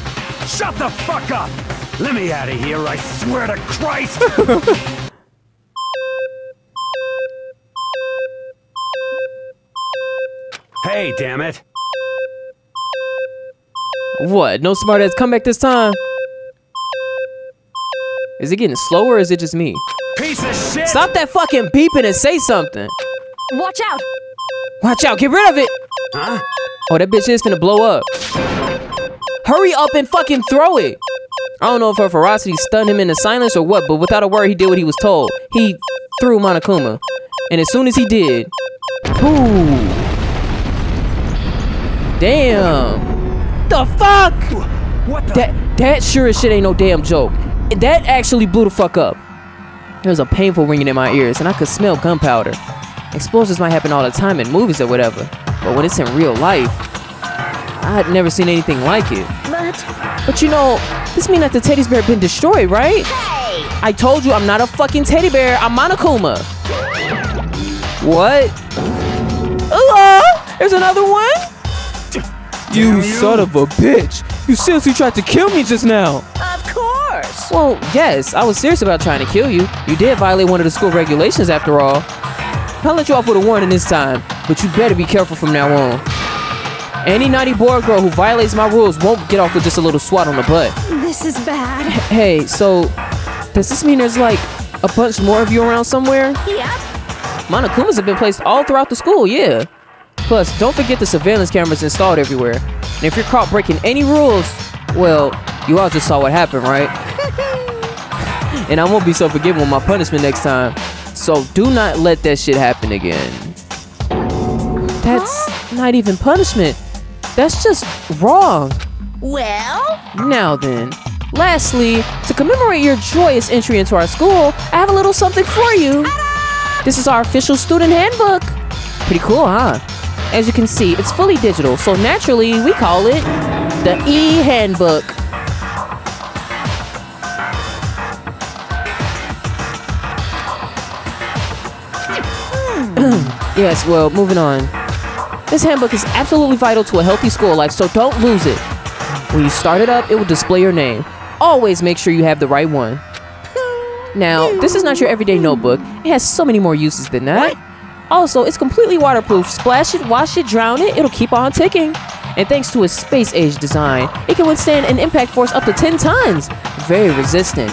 Shut the fuck up! Let me out of here, I swear to Christ! Hey, damn it! What? No smart ass comeback this time? Is it getting slower or is it just me? Piece of shit! Stop that fucking beeping and say something! Watch out! Watch out! Get rid of it! Huh? Oh, that bitch is finna blow up. Hurry up and fucking throw it! I don't know if her ferocity stunned him into silence or what, but without a word, he did what he was told. He threw Monokuma. And as soon as he did... Ooh! Damn! The fuck! What the? That sure as shit ain't no damn joke. That actually blew the fuck up. There was a painful ringing in my ears, and I could smell gunpowder. Explosions might happen all the time in movies or whatever, but when it's in real life, I had never seen anything like it. But you know, this means that the teddy bear been destroyed, right? Hey! I told you I'm not a fucking teddy bear. I'm Monokuma. What? Hello? There's another one? You son of a bitch! You seriously tried to kill me just now! Of course! Well, yes, I was serious about trying to kill you. You did violate one of the school regulations after all. I'll let you off with a warning this time, but you better be careful from now on. Any naughty boy girl who violates my rules won't get off with just a little swat on the butt. This is bad. Hey, so, does this mean there's like a bunch more of you around somewhere? Yep. Monokumas have been placed all throughout the school, yeah. Plus, don't forget the surveillance cameras installed everywhere. And if you're caught breaking any rules, well, you all just saw what happened, right? And I won't be so forgiving with my punishment next time. So do not let that shit happen again. That's not even punishment. That's just wrong. Well? Now then. Lastly, to commemorate your joyous entry into our school, I have a little something for you. This is our official student handbook. Pretty cool, huh? As you can see, it's fully digital, so naturally, we call it the E-Handbook. Yes, well, moving on. This handbook is absolutely vital to a healthy school life, so don't lose it. When you start it up, it will display your name. Always make sure you have the right one. Now, this is not your everyday notebook. It has so many more uses than that. Also, it's completely waterproof. Splash it, wash it, drown it, it'll keep on ticking. And thanks to its space-age design, it can withstand an impact force up to 10 tons. Very resistant.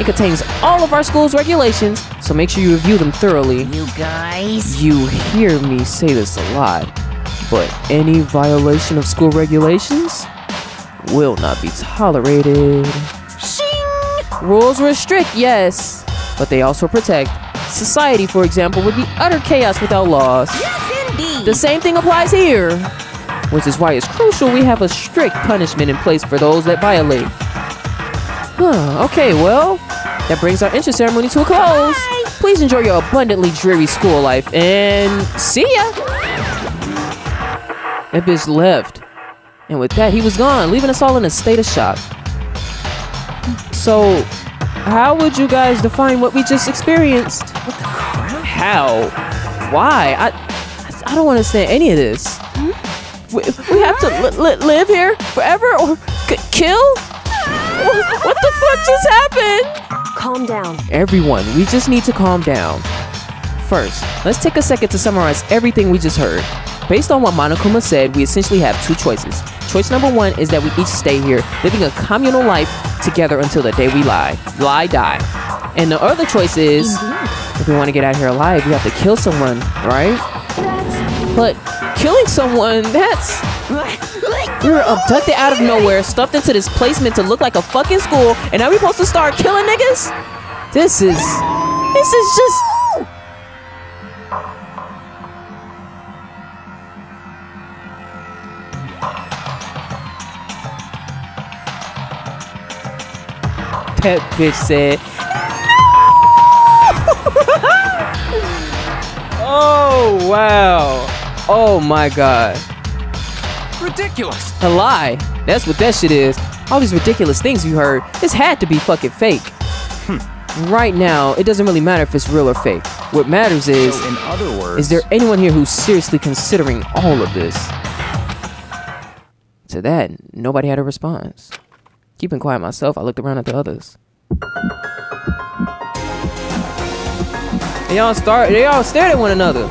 It contains all of our school's regulations, so make sure you review them thoroughly. You guys? You hear me say this a lot, but any violation of school regulations will not be tolerated. Shing! Rules restrict, yes, but they also protect. Society, for example, would be utter chaos without laws. Yes, indeed. The same thing applies here, which is why it's crucial we have a strict punishment in place for those that violate. Huh, okay, well, that brings our intro ceremony to a close. Bye. Please enjoy your abundantly dreary school life, and see ya! That bitch left. And with that, he was gone, leaving us all in a state of shock. So, how would you guys define what we just experienced? What the crap? How? Why? I don't understand any of this. Hmm? We have to live here forever or kill? What the fuck just happened? Calm down. Everyone, we just need to calm down. First, let's take a second to summarize everything we just heard. Based on what Monokuma said, we essentially have two choices. Choice number one is that we each stay here, living a communal life together until the day we die. And the other choice is, if we want to get out of here alive, we have to kill someone, right? But killing someone, that's... We were abducted out of nowhere, stuffed into this placement to look like a fucking school, and now we supposed to start killing niggas? This is just... That bitch said, no! Oh, wow. Oh, my God. Ridiculous. A lie. That's what that shit is. All these ridiculous things you heard, this had to be fucking fake. Right now, it doesn't really matter if it's real or fake. What matters is, so in other words, is there anyone here who's seriously considering all of this? To that, nobody had a response. Keeping quiet myself, I looked around at the others. They all stared at one another,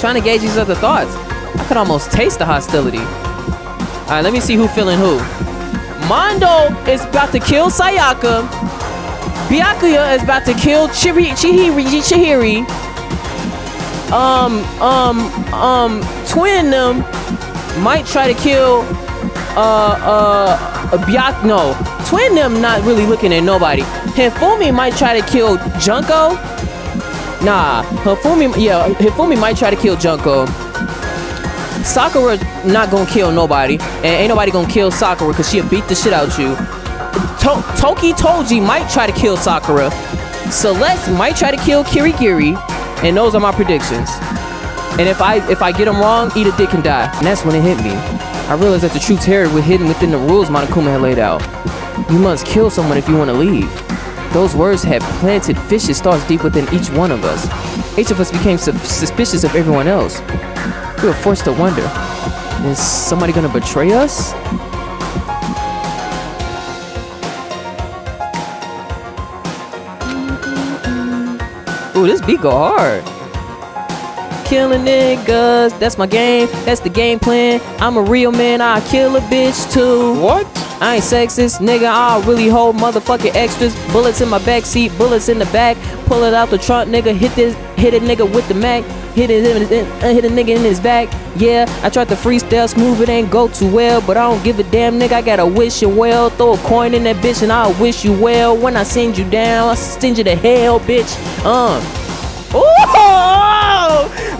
trying to gauge each other's thoughts. I could almost taste the hostility. Alright, let me see who feeling who. Mondo is about to kill Sayaka. Byakuya is about to kill Chihiri. Twin them might try to kill Twin them not really looking at nobody. Hifumi might try to kill Junko. Hifumi might try to kill Junko. Sakura not gonna kill nobody, and ain't nobody gonna kill Sakura because she'll beat the shit out you. Toki Toji might try to kill Sakura. Celeste might try to kill Kirigiri, and those are my predictions. And if I get them wrong, eat a dick and die. And that's when it hit me. I realized that the true terror was hidden within the rules Monokuma had laid out. You must kill someone if you want to leave. Those words had planted vicious thoughts deep within each one of us. Each of us became suspicious of everyone else. We were forced to wonder, is somebody gonna betray us? Ooh, this beat go hard. Killing niggas, that's my game, that's the game plan. I'm a real man, I kill a bitch too. What? I ain't sexist, nigga, I'll really hold motherfucking extras. Bullets in my backseat, bullets in the back. Pull it out the trunk, nigga, hit a nigga with the Mac. Hit a nigga in his back. Yeah, I tried to freestyle smooth, it ain't go too well, but I don't give a damn, nigga, I gotta wish you well. Throw a coin in that bitch and I'll wish you well. When I send you down, I'll send you to hell, bitch.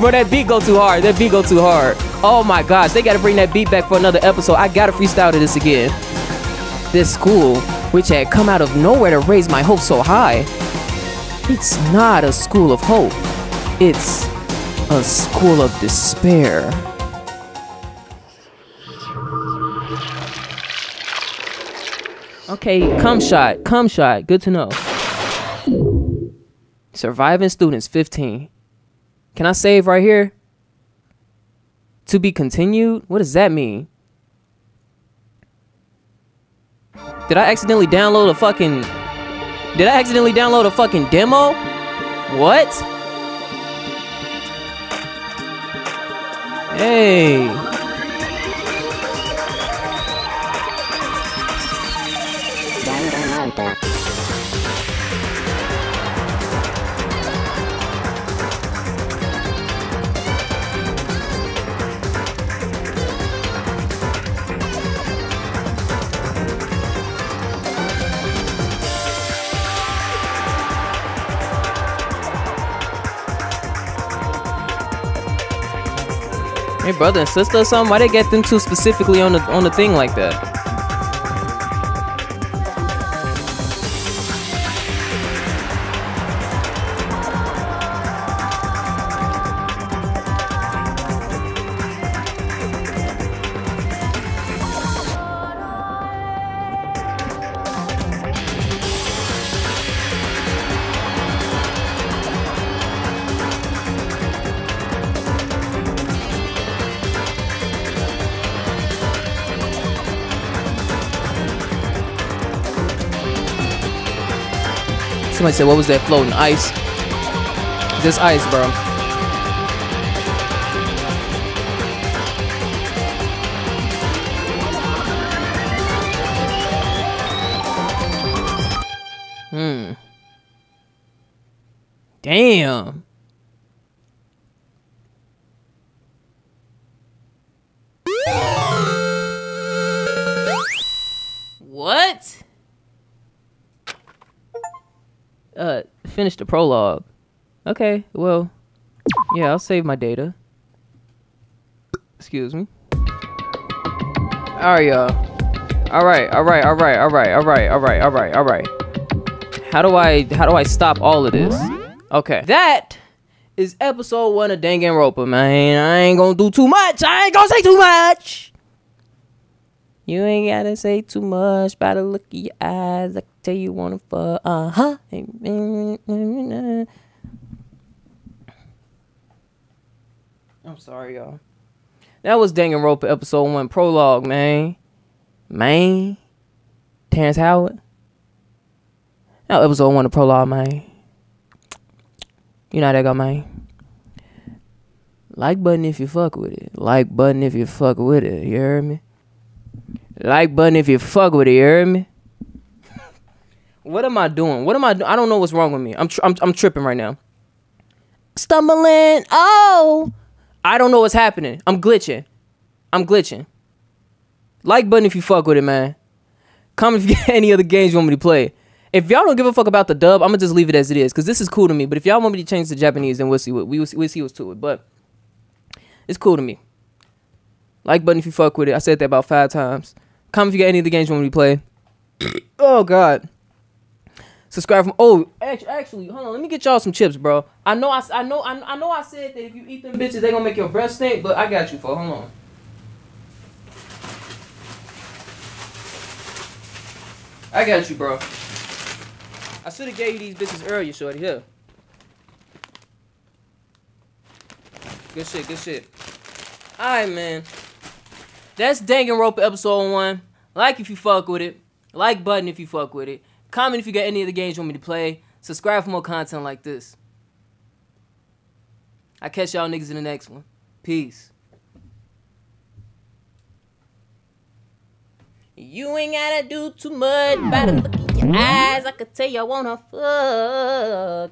Bro, that beat go too hard. That beat go too hard. Oh my gosh, they gotta bring that beat back for another episode. I gotta freestyle to this again. This school, which had come out of nowhere to raise my hopes so high, it's not a school of hope. It's a school of despair. Okay, cum shot. Cum shot. Good to know. Surviving students 15. Can I save right here? To be continued? What does that mean? Did I accidentally download a fucking... Did I accidentally download a fucking demo? What? Hey. Hey, brother and sister or something? Why they get them two specifically on the thing like that? Somebody said, what was that floating? Ice. Just ice, bro. Hmm. Damn. What? Finish the prologue. Okay, well, yeah, I'll save my data. Excuse me. All right, y'all. All right, all right, all right, all right, all right, all right, all right, all right. How do I stop all of this? Okay, that is episode 1 of Danganronpa, man. I ain't gonna do too much. I ain't gonna say too much. You ain't gotta say too much by the look of your eyes. I can tell you wanna fuck. I'm sorry, y'all. That was Danganronpa episode 1 prologue, man. Man. Terrence Howard. That was episode 1 of prologue, man. You know how that go, man. Like button if you fuck with it. Like button if you fuck with it. You heard me? Like button if you fuck with it, you heard me? What am I doing? What am I doing? I don't know what's wrong with me. I'm tripping right now. Stumbling. Oh. I don't know what's happening. I'm glitching. I'm glitching. Like button if you fuck with it, man. Comment if you got any other games you want me to play. If y'all don't give a fuck about the dub, I'm going to just leave it as it is. Because this is cool to me. But if y'all want me to change to Japanese, then we'll see, we'll see what's to it. But it's cool to me. Like button if you fuck with it. I said that about 5 times. Comment if you got any of the games you want me to play. Oh, God. Subscribe from... Oh, actually, hold on. Let me get y'all some chips, bro. I know I said that if you eat them bitches, they gonna make your breath stink, but I got you, for. Hold on. I got you, bro. I should have gave you these bitches earlier, shorty. Here. Good shit, good shit. All right, man. That's Danganronpa episode 1. Like if you fuck with it. Like button if you fuck with it. Comment if you got any of the games you want me to play. Subscribe for more content like this. I catch y'all niggas in the next one. Peace. You ain't gotta do too much. Better look in your eyes. I could tell you wanna fuck.